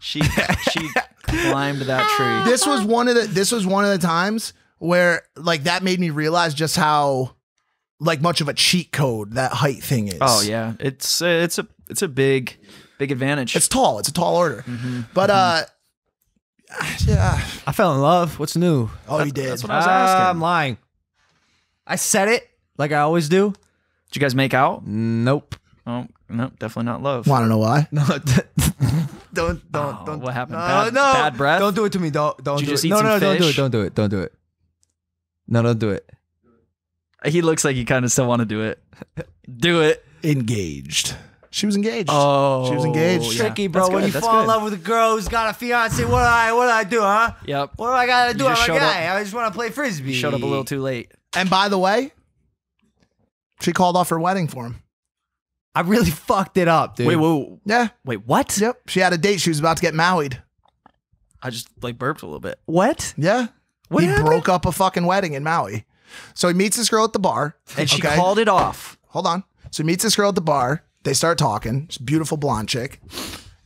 She climbed that tree. This was one of the times where like that made me realize just how like much of a cheat code that height thing is. Oh yeah, it's a big advantage. It's tall. It's a tall order. But yeah. I fell in love. What's new? Oh, you did. That's what I was asking. I'm lying. I said it like I always do. Did you guys make out? Nope. Oh no, definitely not love. Well, I don't know why. No, don't. What happened? Bad breath. Don't do it to me. Don't do it. No, don't do it. Don't do it. Don't do it. No, don't do it. He looks like he kind of still want to do it. Do it. Engaged. She was engaged. Oh, she was engaged. Tricky, yeah. Bro. When you fall in love with a girl who's got a fiance, what do I do, huh? Yep. What do I gotta do? I'm a guy. I just want to play frisbee. You showed up a little too late. And by the way, she called off her wedding for him. I really fucked it up, dude. Wait, whoa. Yeah. Wait, what? Yep. She had a date. She was about to get Maui'd. I just like burped a little bit. What? Yeah. What? He broke up a fucking wedding in Maui. So he meets this girl at the bar, and she called it off. Hold on. So he meets this girl at the bar. They start talking. She's a beautiful blonde chick.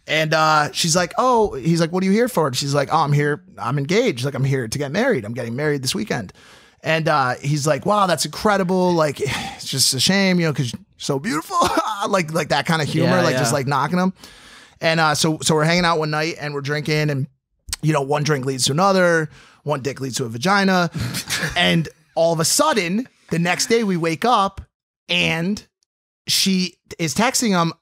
And she's like, oh, he's like, what are you here for? And she's like, oh, I'm here. I'm engaged. Like, I'm here to get married. I'm getting married this weekend. And he's like, wow, that's incredible. Like, it's just a shame, you know, because you're so beautiful. like that kind of humor, just like knocking him. And so we're hanging out one night and we're drinking. And, you know, one drink leads to another. One dick leads to a vagina. And all of a sudden, the next day we wake up and she is texting him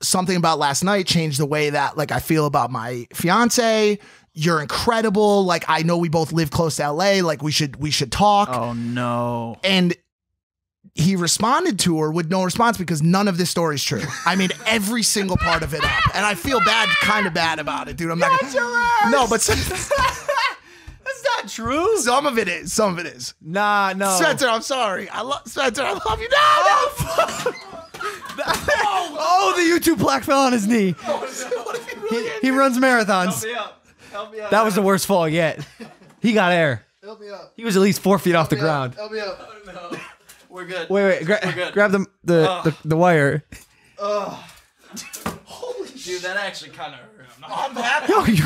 something about last night changed the way that like I feel about my fiance. You're incredible. Like I know we both live close to LA. Like we should talk. Oh no. And he responded to her with no response because none of this story is true. I made every single part of it up. And I feel kind of bad about it, dude. I'm not gonna, no, but that's not true. Some of it is. Some of it is. Nah, no. Spencer, I'm sorry. Spencer, I love you. No, no. Oh, the YouTube plaque fell on his knee. He runs marathons. Help me up. Help me up. That was the worst fall yet. He got air. Help me up. He was at least 4 feet off the ground. Help me up. Oh, no. We're good. Wait. Grab the wire. Holy shit. Dude, that actually kind of hurt. I'm happy. Yo, you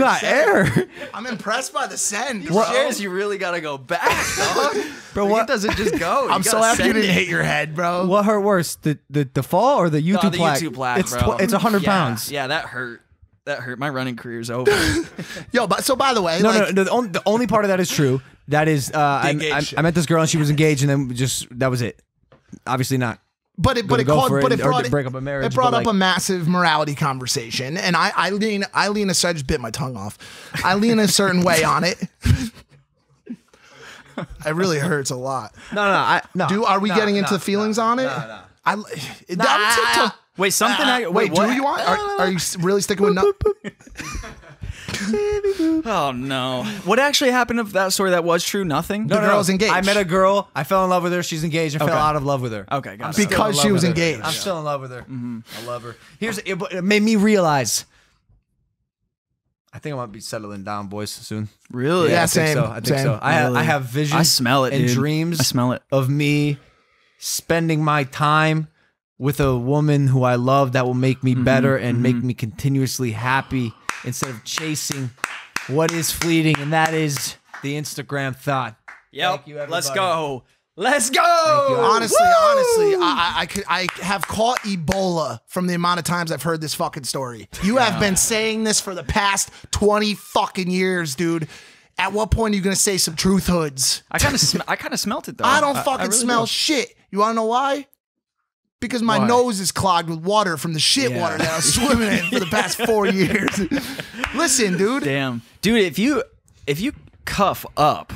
got air. I'm impressed by the send. These shares, you really gotta go back, dog. Bro, what does it just go? I'm so happy you didn't hit your head, bro. What hurt worse, the fall or the YouTube plaque? The YouTube plaque, it's 100 pounds. Yeah, that hurt. That hurt. My running career's over. Yo, but so by the way, the only part of that is true. That is, I met this girl and she was engaged, and then that was it. Obviously not. But it brought up a massive morality conversation, and I just bit my tongue off. I lean a certain way on it. It really hurts a lot. Are you really sticking with oh no! What actually happened of that story? That was true. Nothing. The girl was engaged. I met a girl. I fell in love with her. She's engaged. I fell out of love with her. Okay, got it. Because she was engaged. I'm still in love with her. Mm-hmm. I love her. It made me realize. I think I might be settling down, boys, soon. Really? Yeah, same. I think so. I have visions. I smell it. And dreams. I smell it. Of me spending my time with a woman who I love that will make me better and make me continuously happy. Instead of chasing what is fleeting, and that is the Instagram thought. Yep. Thank you, let's go. Let's go. Honestly, I have caught Ebola from the amount of times I've heard this fucking story. You have been saying this for the past 20 fucking years, dude. At what point are you gonna say some truth hoods? I kind of smelt it though. I don't fucking really smell shit. You wanna know why? Because my nose is clogged with water from the shit water that I was swimming in for the past 4 years. Listen, dude. Damn. Dude, if you cuff up,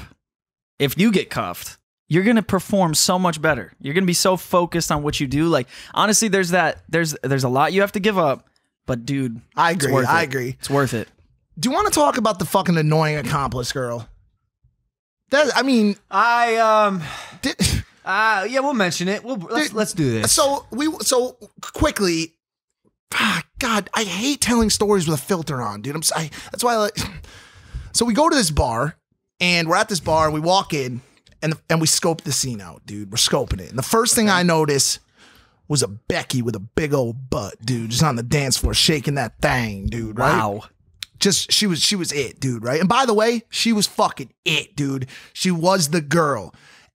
if you get cuffed, you're going to perform so much better. You're going to be so focused on what you do. Like, honestly, there's a lot you have to give up, but dude, I agree. I agree. It's worth it. Do you want to talk about the fucking annoying accomplice girl? Yeah, we'll mention it. Let's do this. So quickly. God, I hate telling stories with a filter on, dude. That's why. So we go to this bar, and we're at this bar, and we walk in, and we scope the scene out, dude. We're scoping it, and the first thing I notice was a Becky with a big old butt, dude, just on the dance floor shaking that thing, dude. Right? Wow. Just she was it, dude. Right? And by the way, she was fucking it, dude. She was the girl,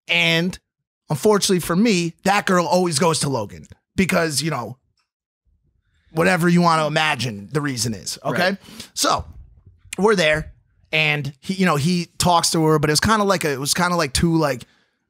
and. Unfortunately for me, that girl always goes to Logan because, you know, whatever you want to imagine the reason is. Okay. Right. So we're there and he talks to her, but it was kind of like two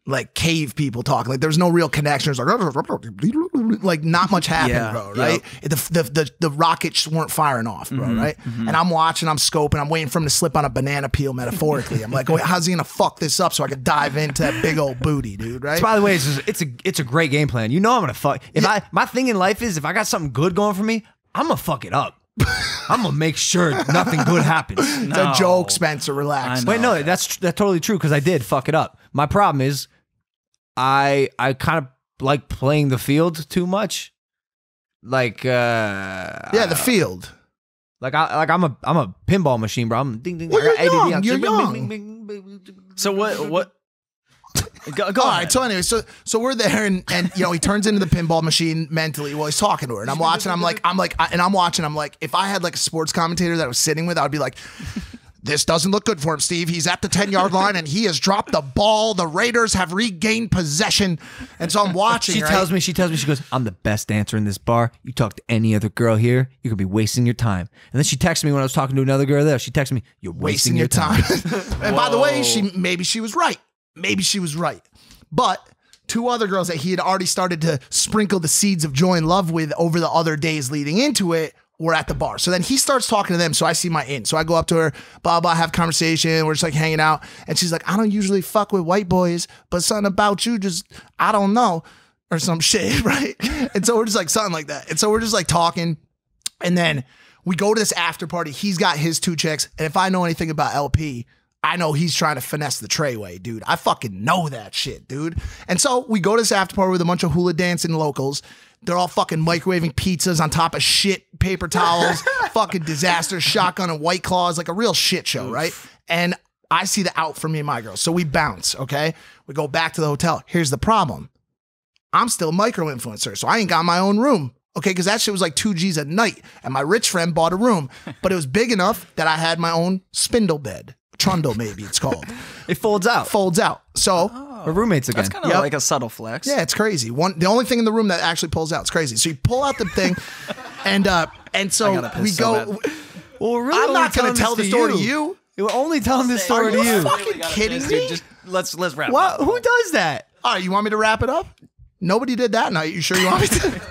like cave people talking. Like there's no real connection. It was like not much happened, bro. Right. Yep. The rockets weren't firing off, bro. Right. And I'm watching, I'm scoping, I'm waiting for him to slip on a banana peel metaphorically. I'm like, wait, how's he going to fuck this up so I could dive into that big old booty, dude. Right. So, by the way, it's a great game plan. You know, I'm going to fuck. My thing in life is if I got something good going for me, I'm going to fuck it up. I'm gonna make sure nothing good happens. It's a joke, Spencer. Relax. Wait, no, that's totally true because I did fuck it up. My problem is, I kind of like playing the field too much. Like the field. Like I'm a pinball machine, bro. I'm ding ding. Well, you're young. So what? Go all right. So anyway, so we're there, and you know he turns into the pinball machine mentally while he's talking to her, and I'm watching. I'm like, if I had like a sports commentator that I was sitting with, I'd be like, this doesn't look good for him, Steve. He's at the 10-yard line, and he has dropped the ball. The Raiders have regained possession, and so I'm watching. She tells me, she goes, I'm the best dancer in this bar. You talk to any other girl here, you could be wasting your time. And then she texted me when I was talking to another girl there. She texted me, you're wasting your time. And by the way, maybe she was right. Maybe she was right. But two other girls that he had already started to sprinkle the seeds of joy and love with over the other days leading into it were at the bar. So then he starts talking to them. So I see my in. So I go up to her, blah, blah, have conversation. We're just like hanging out. And she's like, I don't usually fuck with white boys, but something about you just, I don't know, or some shit, right? And so we're just like something like that. And so we're just like talking. And then we go to this after party. He's got his two chicks. And if I know anything about LP, I know he's trying to finesse the trayway, dude. I fucking know that shit, dude. And so we go to this after party with a bunch of hula dancing locals. They're all fucking microwaving pizzas on top of shit paper towels, fucking disaster, shotgun and white claws, like a real shit show, right? And I see the out for me and my girl. So we bounce, okay? We go back to the hotel. Here's the problem. I'm still micro-influencer, so I ain't got my own room. Okay, because that shit was like $2,000 a night. And my rich friend bought a room. But it was big enough that I had my own spindle bed. Trundle, maybe it's called. It folds out. Folds out. So we're roommates again. That's kind of like a subtle flex. Yeah, it's crazy. The only thing in the room that actually pulls out. It's crazy. So you pull out the thing, and so we go. Well, really I'm not going to tell the story to you. We're only telling this story to you. Are you fucking kidding me? Just, let's wrap it up. Who does that? All right, you want me to wrap it up? Nobody did that night. You sure you want me to?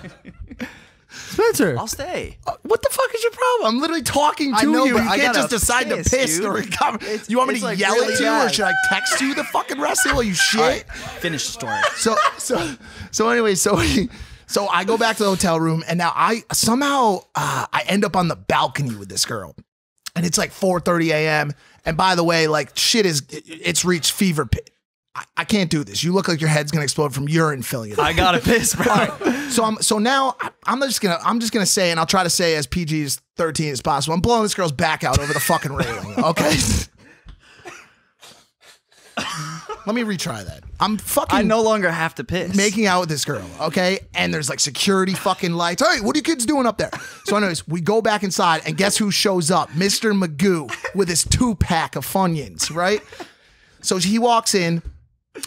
Spencer, I'll stay. What the fuck is your problem? I'm literally talking to you. You can't just decide to piss or recover. You want me to yell at you, or should I text you the fucking rest of it? You shit. Right, finish the story. So anyway, so I go back to the hotel room, and now I somehow I end up on the balcony with this girl, and it's like 4:30 a.m. And by the way, like shit is reached fever pitch. I can't do this. You look like your head's gonna explode from urine filling it. I gotta piss, bro. Right. So now I'm just gonna say, and I'll try to say as PG as 13 as possible. I'm blowing this girl's back out over the fucking railing. Okay. Let me retry that. I no longer have to piss. Making out with this girl, okay? And there's like security fucking lights. Hey, what are you kids doing up there? So anyways, we go back inside, and guess who shows up? Mr. Magoo with his 2-pack of Funyuns, right? So he walks in.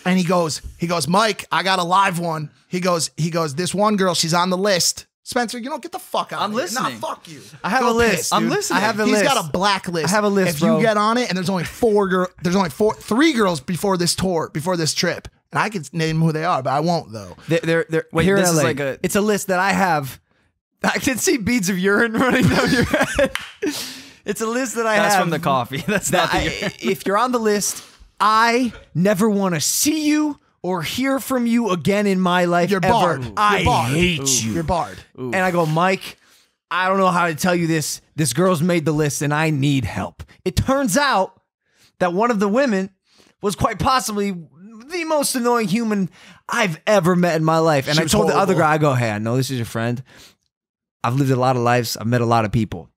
And he goes, Mike, I got a live one. He goes, this one girl, she's on the list. Spencer, you don't get the fuck out. I'm listening. Nah, fuck you. I have a list. I'm listening. I have a list. He's got a black list. I have a list. If you get on it, and there's only three girls before this tour, before this trip. And I can name who they are, but I won't though. Wait, here this is like a. It's a list that I have. I can see beads of urine running down your head. It's a list that I have. That's from the coffee. That's not the urine. If you're on the list. I never want to see you or hear from you again in my life. You're barred. I hate you. You're barred. Ooh. And I go, Mike, I don't know how to tell you this. This girl's made the list and I need help. It turns out that one of the women was quite possibly the most annoying human I've ever met in my life. And I told the other guy, I go, hey, I know this is your friend. I've lived a lot of lives. I've met a lot of people.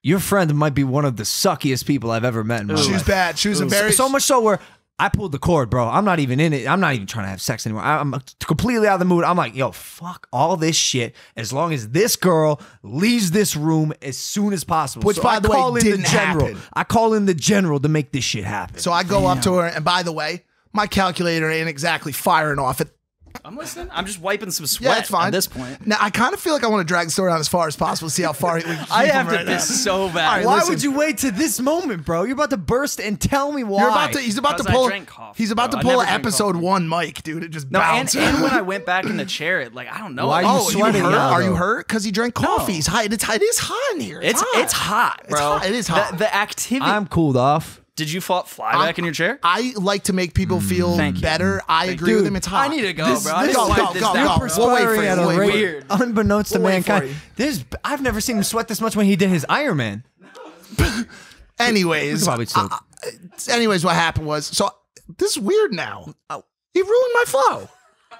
Your friend might be one of the suckiest people I've ever met in my life. She was bad. She was embarrassed. So much so where I pulled the cord, bro. I'm not even in it. I'm not even trying to have sex anymore. I'm completely out of the mood. I'm like, yo, fuck all this shit. As long as this girl leaves this room as soon as possible. Which, by the way, didn't happen. I call in the general to make this shit happen. So I go up to her, and by the way, my calculator ain't exactly firing off at. I'm listening. I'm just wiping some sweat that's fine. At this point. Now, I kind of feel like I want to drag the story out as far as possible, see how far it would I have to piss so bad. Right, why would you wait to this moment, bro? You're about to burst and tell me why. You're about to, he's about to pull an episode 1 mic, dude. It just bounced. And when I went back in the chair, it, like, I don't know. Why are you sweating? Are you hurt? Because he drank coffee. No. It's hot. It is hot in here. It's hot, bro. It's hot. It is hot. The activity. I'm cooled off. Did you fly back in your chair? I like to make people feel better. I agree with him. It's hot. I need to go, bro. We'll wait for you. Unbeknownst to mankind. I've never seen him sweat this much when he did his Iron Man. Anyways, what happened was, so this is weird now. He ruined my flow.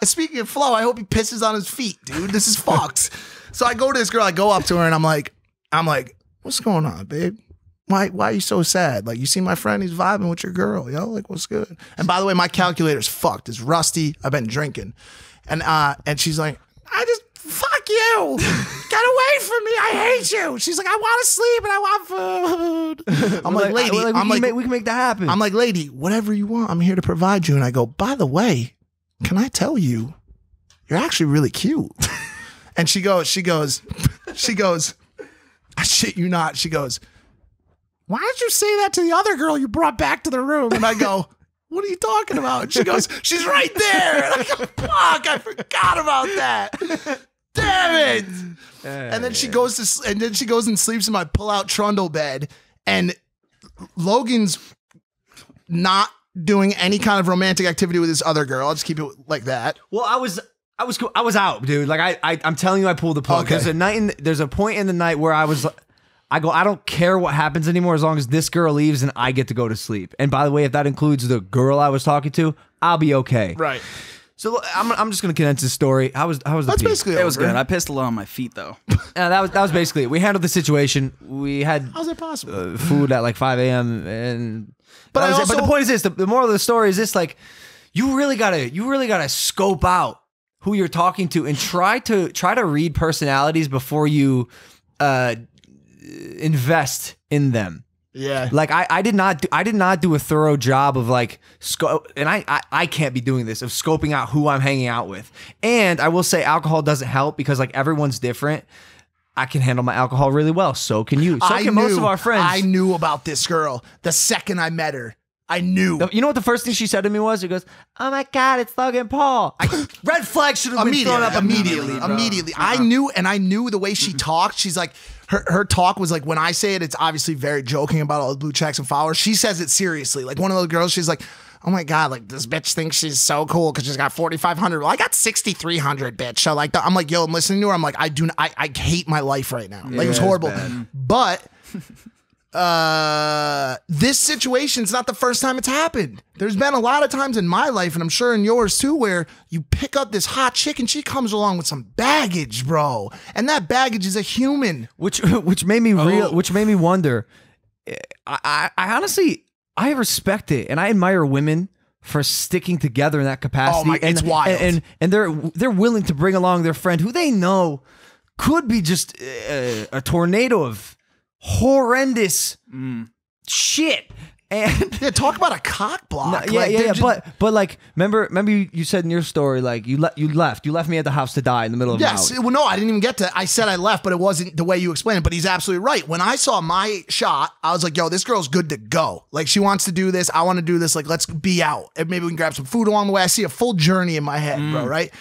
And speaking of flow, I hope he pisses on his feet, dude. This is fucked. So I go to this girl. I go up to her and I'm like, what's going on, babe? Why are you so sad? Like, you see my friend, he's vibing with your girl, yo. Like, what's good? And by the way, my calculator's fucked. It's rusty. I've been drinking. And she's like, I just, fuck you. Get away from me. I hate you. She's like, I want to sleep and I want food. I'm like, lady. We can make that happen. I'm like, lady, whatever you want, I'm here to provide you. And I go, by the way, can I tell you, you're actually really cute. And she goes, I shit you not. She goes, why did you say that to the other girl you brought back to the room? And I go, what are you talking about? And she goes, she's right there. And I go, fuck, I forgot about that. Damn it. And then she goes and sleeps in my pull-out trundle bed. And Logan's not doing any kind of romantic activity with this other girl. I'll just keep it like that. Well, I was out, dude. Like I'm telling you, I pulled the plug. Okay. There's a point in the night where I was like, I go, I don't care what happens anymore as long as this girl leaves and I get to go to sleep. And by the way, if that includes the girl I was talking to, I'll be okay. Right. So I'm just gonna condense this story. That's basically it. It was good. I pissed a lot on my feet though. That was basically it. We handled the situation. We had how's that possible? Food at like 5 a.m. and but the point is this. The moral of the story is this: like, you really gotta scope out who you're talking to, and try to read personalities before you invest in them. Yeah. Like I did not do a thorough job of like scope, and I can't be doing this, of scoping out who I'm hanging out with. And I will say alcohol doesn't help because like everyone's different. I can handle my alcohol really well. So can you. So can most of our friends. I knew about this girl the second I met her. I knew. You know what the first thing she said to me was? She goes, "Oh my God, it's Logan Paul." Red flag should have been thrown up immediately. Immediately. I knew, and I knew the way she talked. She's like, her talk was like, when I say it, it's obviously very joking about all the blue checks and followers. She says it seriously. Like one of those girls, she's like, "Oh my God, like this bitch thinks she's so cool because she's got 4,500. Well, I got 6,300, bitch." So like, I'm like, yo, I'm listening to her. I'm like, I hate my life right now. Like, yeah, it was horrible. But this situation's not the first time it's happened. There's been a lot of times in my life, and I'm sure in yours too, where you pick up this hot chick and she comes along with some baggage, bro. And that baggage is a human. Which made me wonder. I honestly, I respect it, and I admire women for sticking together in that capacity. Oh my, it's wild. And they're willing to bring along their friend who they know could be just a tornado of horrendous shit. And yeah, talk about a cock block. No, yeah, like, yeah. But like, remember you said in your story, like you left me at the house to die in the middle of Maui. Well, no, I didn't even get to. I said I left, but it wasn't the way you explained it. But he's absolutely right. When I saw my shot, I was like, yo, this girl's good to go. Like, she wants to do this. I want to do this. Like, let's be out, and maybe we can grab some food along the way. I see a full journey in my head, bro. Right?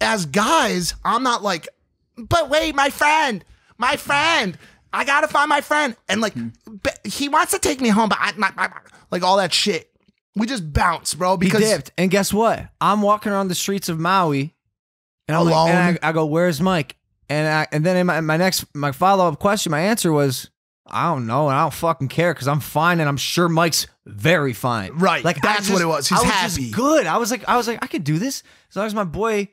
As guys, I'm not like, but wait, my friend. I gotta find my friend, and like he wants to take me home, but like all that shit. We just bounce, bro. Because he dipped, and guess what? I'm walking around the streets of Maui, and I'm alone. Like, and I go, "Where's Mike?" And then in my follow up question, my answer was, "I don't know, and I don't fucking care because I'm fine, and I'm sure Mike's very fine." Right? Like that's what it was. He's happy. Just good. I was like, I could do this as long as my boy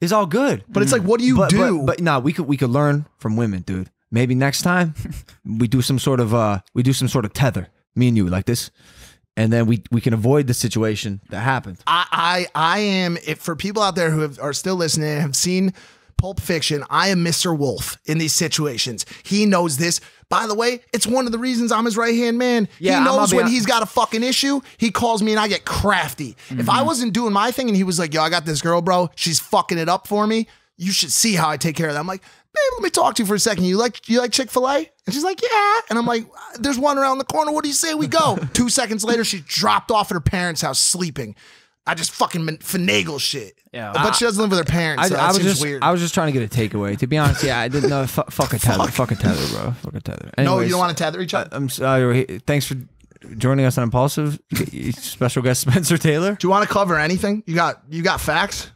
is all good. But it's like, what do you do? But no, we could learn from women, dude. Maybe next time we do some sort of tether, me and you, like this, and then we can avoid the situation that happened. I am, if for people out there who are still listening and have seen Pulp Fiction, I am Mr. Wolf in these situations. He knows this. By the way, it's one of the reasons I'm his right-hand man. Yeah, he knows when he's got a fucking issue, he calls me and I get crafty. If I wasn't doing my thing and he was like, "Yo, I got this girl, bro. She's fucking it up for me. You should see how I take care of that." I'm like, "Babe, let me talk to you for a second. You like Chick-fil-A?" And she's like, "Yeah." And I'm like, "There's one around the corner. What do you say we go?" 2 seconds later, she's dropped off at her parents' house sleeping. I just fucking finagle shit. Yeah, but she doesn't live with her parents. So that seems weird. I was just trying to get a takeaway. To be honest, yeah, I didn't know. Fuck a tether, bro. Anyways, no, you don't want to tether each other. I'm sorry. Thanks for joining us on Impaulsive. Special guest Spencer Taylor. Do you want to cover anything? You got facts?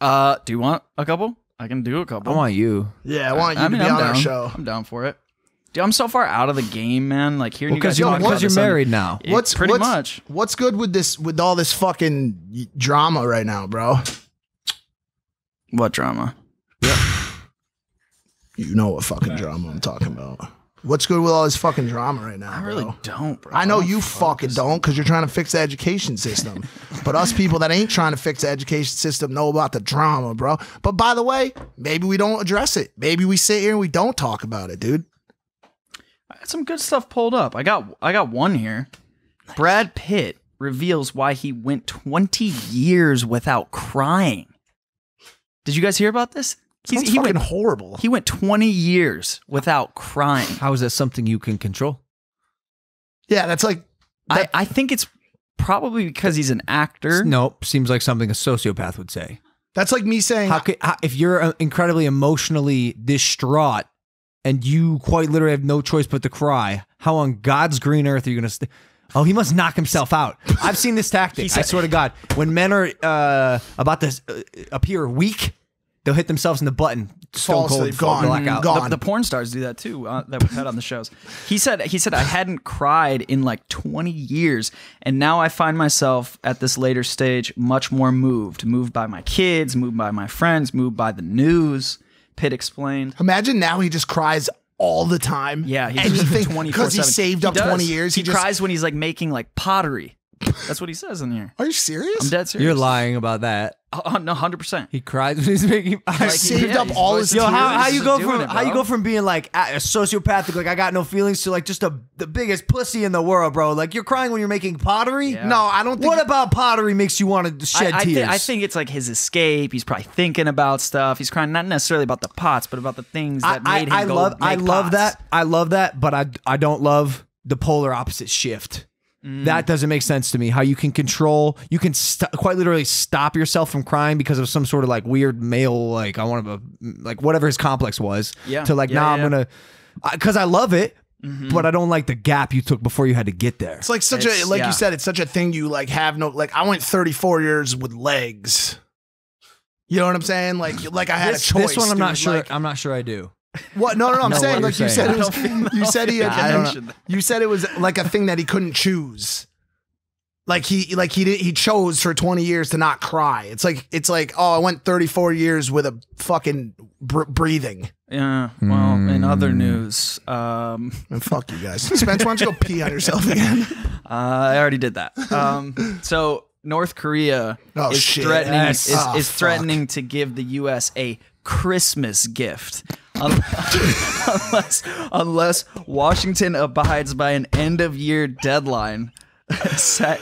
Do you want a couple? I can do a couple. I want you. Yeah, I mean, I'm down to be on our show. I'm down for it. Dude, I'm so far out of the game, man. Like, here, because you're married now. Pretty much. What's good with this? With all this fucking drama right now, bro? What drama? Yep. You know what fucking drama I'm talking about. What's good with all this fucking drama right now, bro? I really don't, bro. I know you fucking don't, because you're trying to fix the education system. But us people that ain't trying to fix the education system know about the drama, bro. But by the way, maybe we don't address it. Maybe we sit here and we don't talk about it, dude. I had some good stuff pulled up. I got one here. Nice. Brad Pitt reveals why he went 20 years without crying. Did you guys hear about this? He went horrible. He went 20 years without crying. How is that something you can control? Yeah, that's like... I think it's probably because he's an actor. Nope. Seems like something a sociopath would say. That's like me saying... if you're incredibly emotionally distraught and you quite literally have no choice but to cry, how on God's green earth are you going to... Oh, he must knock himself out. I've seen this tactic. I swear to God. When men are about to appear weak... They'll hit themselves in the butt and fall asleep, gone. The porn stars do that too. That we've had on the shows. He said I hadn't cried in like 20 years, and now I find myself at this later stage much more moved by my kids, moved by my friends, moved by the news. Pitt explained. Imagine now he just cries all the time. Yeah, because he saved up 20 years. He just cries when he's like making like pottery. That's what he says in here. Are you serious? I'm dead serious. You're lying about that. No, 100%. He cries when he's making. I saved up all his tears. Yo, how you go from being like a sociopathic, like I got no feelings, to like just the biggest pussy in the world, bro? Like you're crying when you're making pottery? Yeah. No, I don't. What about pottery makes you want to shed tears? I think it's like his escape. He's probably thinking about stuff. He's crying not necessarily about the pots, but about the things that made him go make pots. I love that, but I don't love the polar opposite shift. That doesn't make sense to me. How you can control, you can quite literally stop yourself from crying because of some sort of like weird male, like I want to, like whatever his complex was. Yeah. To like, I'm gonna, because I love it, but I don't like the gap you took before you had to get there. It's like such a, like you said, it's such a thing you like have no, like I went 34 years with legs. You know what I'm saying? Like I had a choice. This one I'm not sure. Like, I'm not sure I do. What? No, no, no. I'm saying like you said, it was like a thing that he couldn't choose. Like he chose for 20 years to not cry. It's like, oh, I went 34 years with a fucking breathing. Yeah. Well, in other news, and fuck you guys. Spence, why don't you go pee on yourself again? I already did that. So North Korea is threatening to give the U.S. a Christmas gift unless Washington abides by an end-of-year deadline set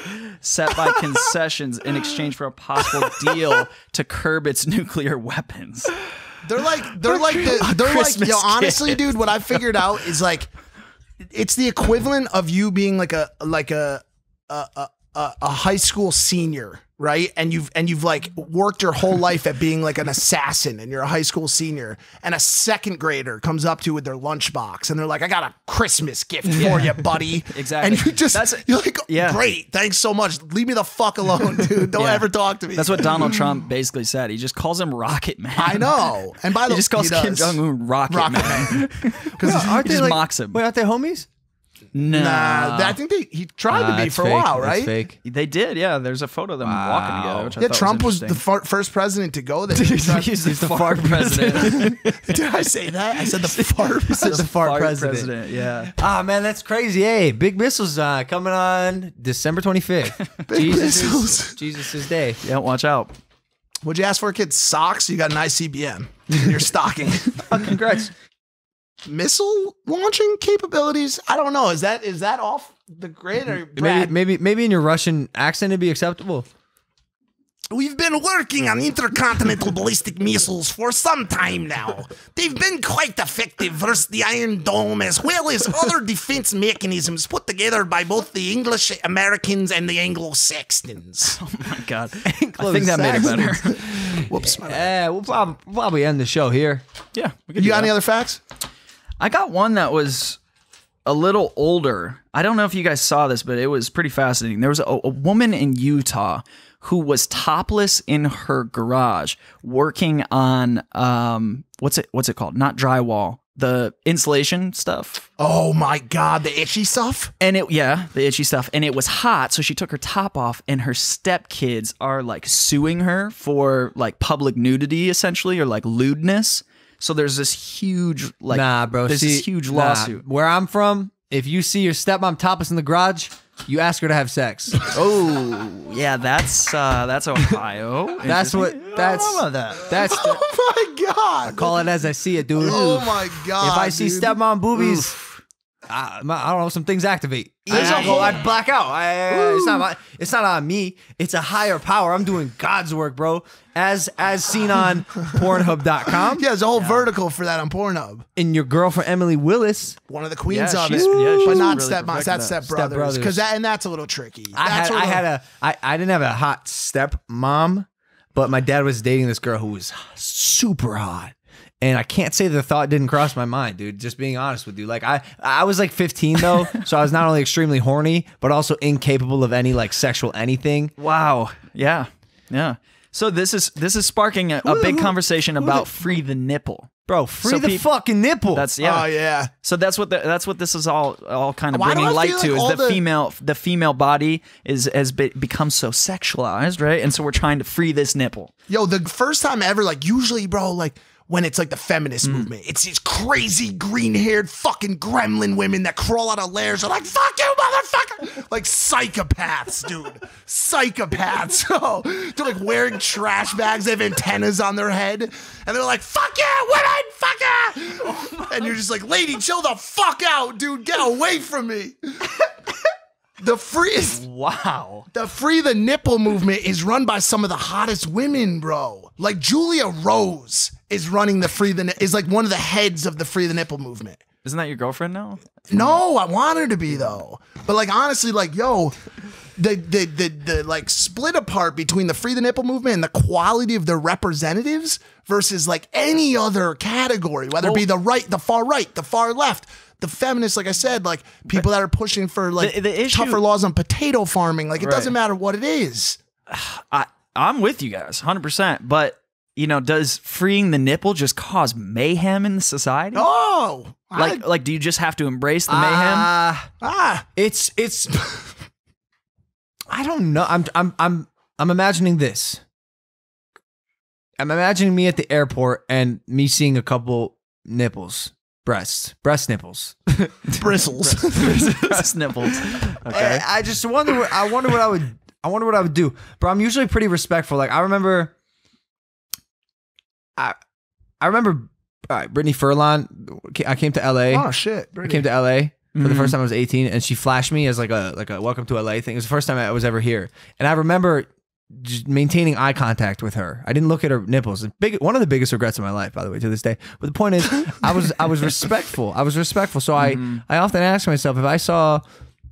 by concessions in exchange for a possible deal to curb its nuclear weapons. They're like yo, honestly, dude, what I figured out is like it's the equivalent of you being like a high school senior, right? And you've like worked your whole life at being like an assassin, and you're a high school senior, and a second grader comes up to you with their lunchbox, and they're like, "I got a Christmas gift for you, buddy." Exactly. And you just you're like, "Great, thanks so much. Leave me the fuck alone, dude. Don't ever talk to me." That's what Donald Trump basically said. He just calls him Rocket Man. I know. And by the way, he just calls Kim Jong Un Rocket Man because he just mocks him. Wait, aren't they homies? Nah, I think he tried to be for a while, right? That's fake. They did, yeah. There's a photo of them walking together. Which I thought Trump was the first president to go there. He's the fart president. Did I say that? I said the fart president. The fart president, yeah. Ah, man, that's crazy. Hey, Big Missiles coming on December 25th. Jesus' day. Yeah, watch out. What'd you ask for, kid? Socks? You got an ICBM in your stocking. Oh, congrats. Missile launching capabilities? I don't know. Is that off the grid? Or maybe in your Russian accent it'd be acceptable. We've been working on intercontinental ballistic missiles for some time now. They've been quite effective versus the Iron Dome, as well as other defense mechanisms put together by both the English Americans and the Anglo-Saxons. Oh my God. I think that made it better. Whoops. Yeah, we'll probably end the show here. Yeah. You got any other facts? I got one that was a little older. I don't know if you guys saw this, but it was pretty fascinating. There was a woman in Utah who was topless in her garage working on what's it called? Not drywall, the insulation stuff. Oh my God, the itchy stuff. And the itchy stuff. And it was hot, so she took her top off, and her stepkids are like suing her for like public nudity, essentially, or like lewdness. So there's this huge, like, this huge lawsuit. Where I'm from, if you see your stepmom topless in the garage, you ask her to have sex. Oh, yeah, that's Ohio. Oh my God. I call it as I see it, dude. Oh my God. If I see stepmom boobies, I don't know, some things activate. I black out. It's not on me. It's a higher power. I'm doing God's work, bro. As seen on Pornhub.com. Yeah, there's a whole vertical for that on Pornhub. And your girlfriend Emily Willis, one of the queens of it, but not really stepmoms. That's stepbrothers. That's a little tricky. I didn't have a hot stepmom, but my dad was dating this girl who was super hot. And I can't say the thought didn't cross my mind, dude. Just being honest with you. Like, I was like 15, though. So I was not only extremely horny, but also incapable of any like sexual anything. Wow. Yeah. Yeah. So this is sparking a big conversation about free the nipple. Bro, free the fucking nipple. That's Oh yeah. So that's what this is all kind of bringing light to, is the female body has become so sexualized, right? And so we're trying to free this nipple. Yo, the first time ever, like usually, bro, like when it's like the feminist movement. It's these crazy green-haired fucking gremlin women that crawl out of lairs and are like, fuck you, motherfucker! Like psychopaths, dude. Psychopaths. Oh, they're like wearing trash bags. They have antennas on their head. And they're like, fuck you, women! Fuck you! Oh, and you're just like, lady, chill the fuck out, dude. Get away from me. The free... Wow. The free the nipple movement is run by some of the hottest women, bro. Like Julia Rose is running the free the... is like one of the heads of the free the nipple movement. Isn't that your girlfriend now? No, I want her to be though. But like honestly, like yo, the like split apart between the free the nipple movement and the quality of their representatives versus like any other category, whether it be the right, the far left. The feminists, like I said, like people that are pushing for like the tougher laws on potato farming. Like it doesn't matter what it is. I'm with you guys 100%. But, you know, does freeing the nipple just cause mayhem in society? Oh, like, do you just have to embrace the mayhem? It's, I don't know. I'm imagining this. I'm imagining me at the airport and me seeing a couple nipples. Breast nipples, bristles, breast nipples. Okay. I just wonder. I wonder what I would do. Bro, I'm usually pretty respectful. Like I remember, I remember Brittany Furlan. I came to L.A. Oh shit! Brittany. I came to L.A. for the first time I was 18, and she flashed me as like a welcome to L.A. thing. It was the first time I was ever here, and I remember just maintaining eye contact with her. I didn't look at her nipples. One of the biggest regrets of my life, by the way, to this day. But the point is, I was respectful. I was respectful. So I often ask myself, if I saw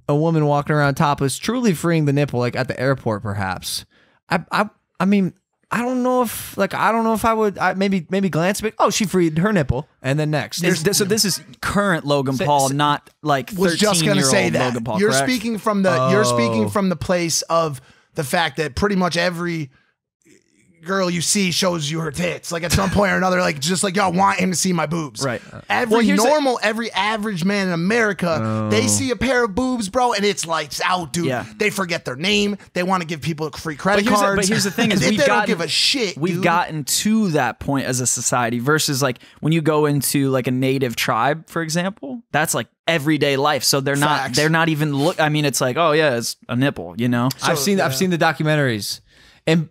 a woman walking around topless, truly freeing the nipple, like at the airport, perhaps. I mean, I don't know if I would. Maybe glance back. Oh, she freed her nipple, and then next. So this is current Logan Paul, not like 13-year-old Logan Paul. You're speaking from the you're speaking from the place of the fact that pretty much every girl you see shows you her tits, like at some point or another, like just like, yo, I want him to see my boobs. Right. Every every average man in America, they see a pair of boobs, bro, and it's lights out, dude. Yeah. They forget their name. They want to give people free credit cards. But here's the thing: is we've gotten to that point as a society. Versus like when you go into like a native tribe, for example, that's like everyday life, so they're not even look. I mean, it's like, oh yeah, it's a nipple, you know. So, I've seen the documentaries, and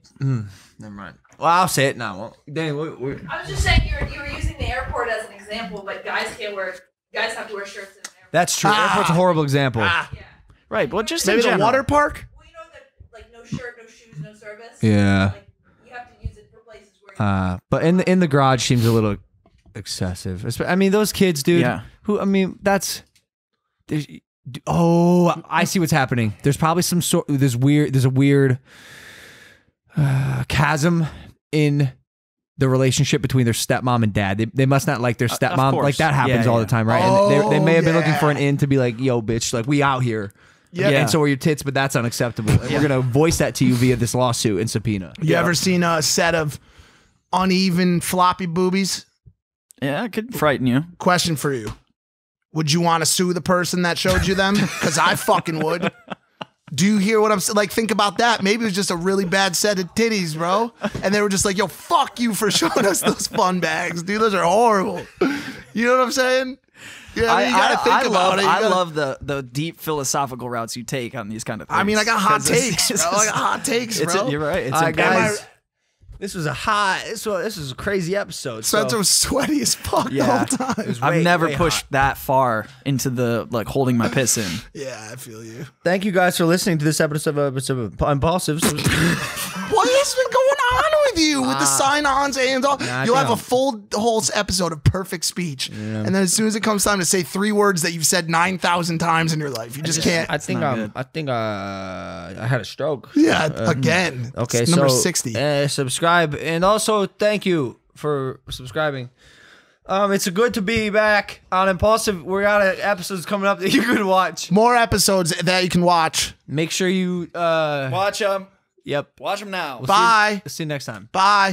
never mind. Well, I'll say it now. Dang, I was just saying you were using the airport as an example, but guys can't wear have to wear shirts in the airport. That's true. Airport's a horrible example. Yeah. Right, but just maybe the water park. Well, you know that like no shirt, no shoes, no service. Yeah. Like, you have to use it for places where. But in the garage seems a little excessive. I mean, those kids, dude. Yeah. I mean, that's. Oh, I see what's happening. There's probably some sort. There's a weird chasm in the relationship between their stepmom and dad. They must not like their stepmom. Like that happens all the time, right? Oh, and they may have been looking for an in to be like, yo, bitch, like we out here. Yep. Yeah, and so are your tits, but that's unacceptable. And we're gonna voice that to you via this lawsuit and subpoena. You ever seen a set of uneven floppy boobies? Yeah, it could frighten you. Question for you. Would you want to sue the person that showed you them? Because I fucking would. Do you hear what I'm saying? Like, think about that. Maybe it was just a really bad set of titties, bro. And they were just like, yo, fuck you for showing us those fun bags. Dude, those are horrible. You know what I'm saying? Yeah, I mean, you gotta think about it. I love the deep philosophical routes you take on these kind of things. I mean, I got hot takes, bro. I got hot takes, bro. You're right. It's guys. This was a hot. This was a crazy episode. Spencer was sweaty as fuck the whole time. I've never pushed that far into the like holding my piss in. Yeah, I feel you. Thank you guys for listening to this episode of Impaulsive. What has been going on with you with the sign-ons and all? Nah, you'll have a whole episode of perfect speech, and then as soon as it comes time to say three words that you've said 9,000 times in your life, you just can't. I think I had a stroke. Yeah, again. Okay, number 60. Subscribe. And also, thank you for subscribing. It's good to be back on Impaulsive. We got episodes coming up that you can watch. More episodes that you can watch. Make sure you watch them. Yep. Watch them now. Bye. See you next time. Bye.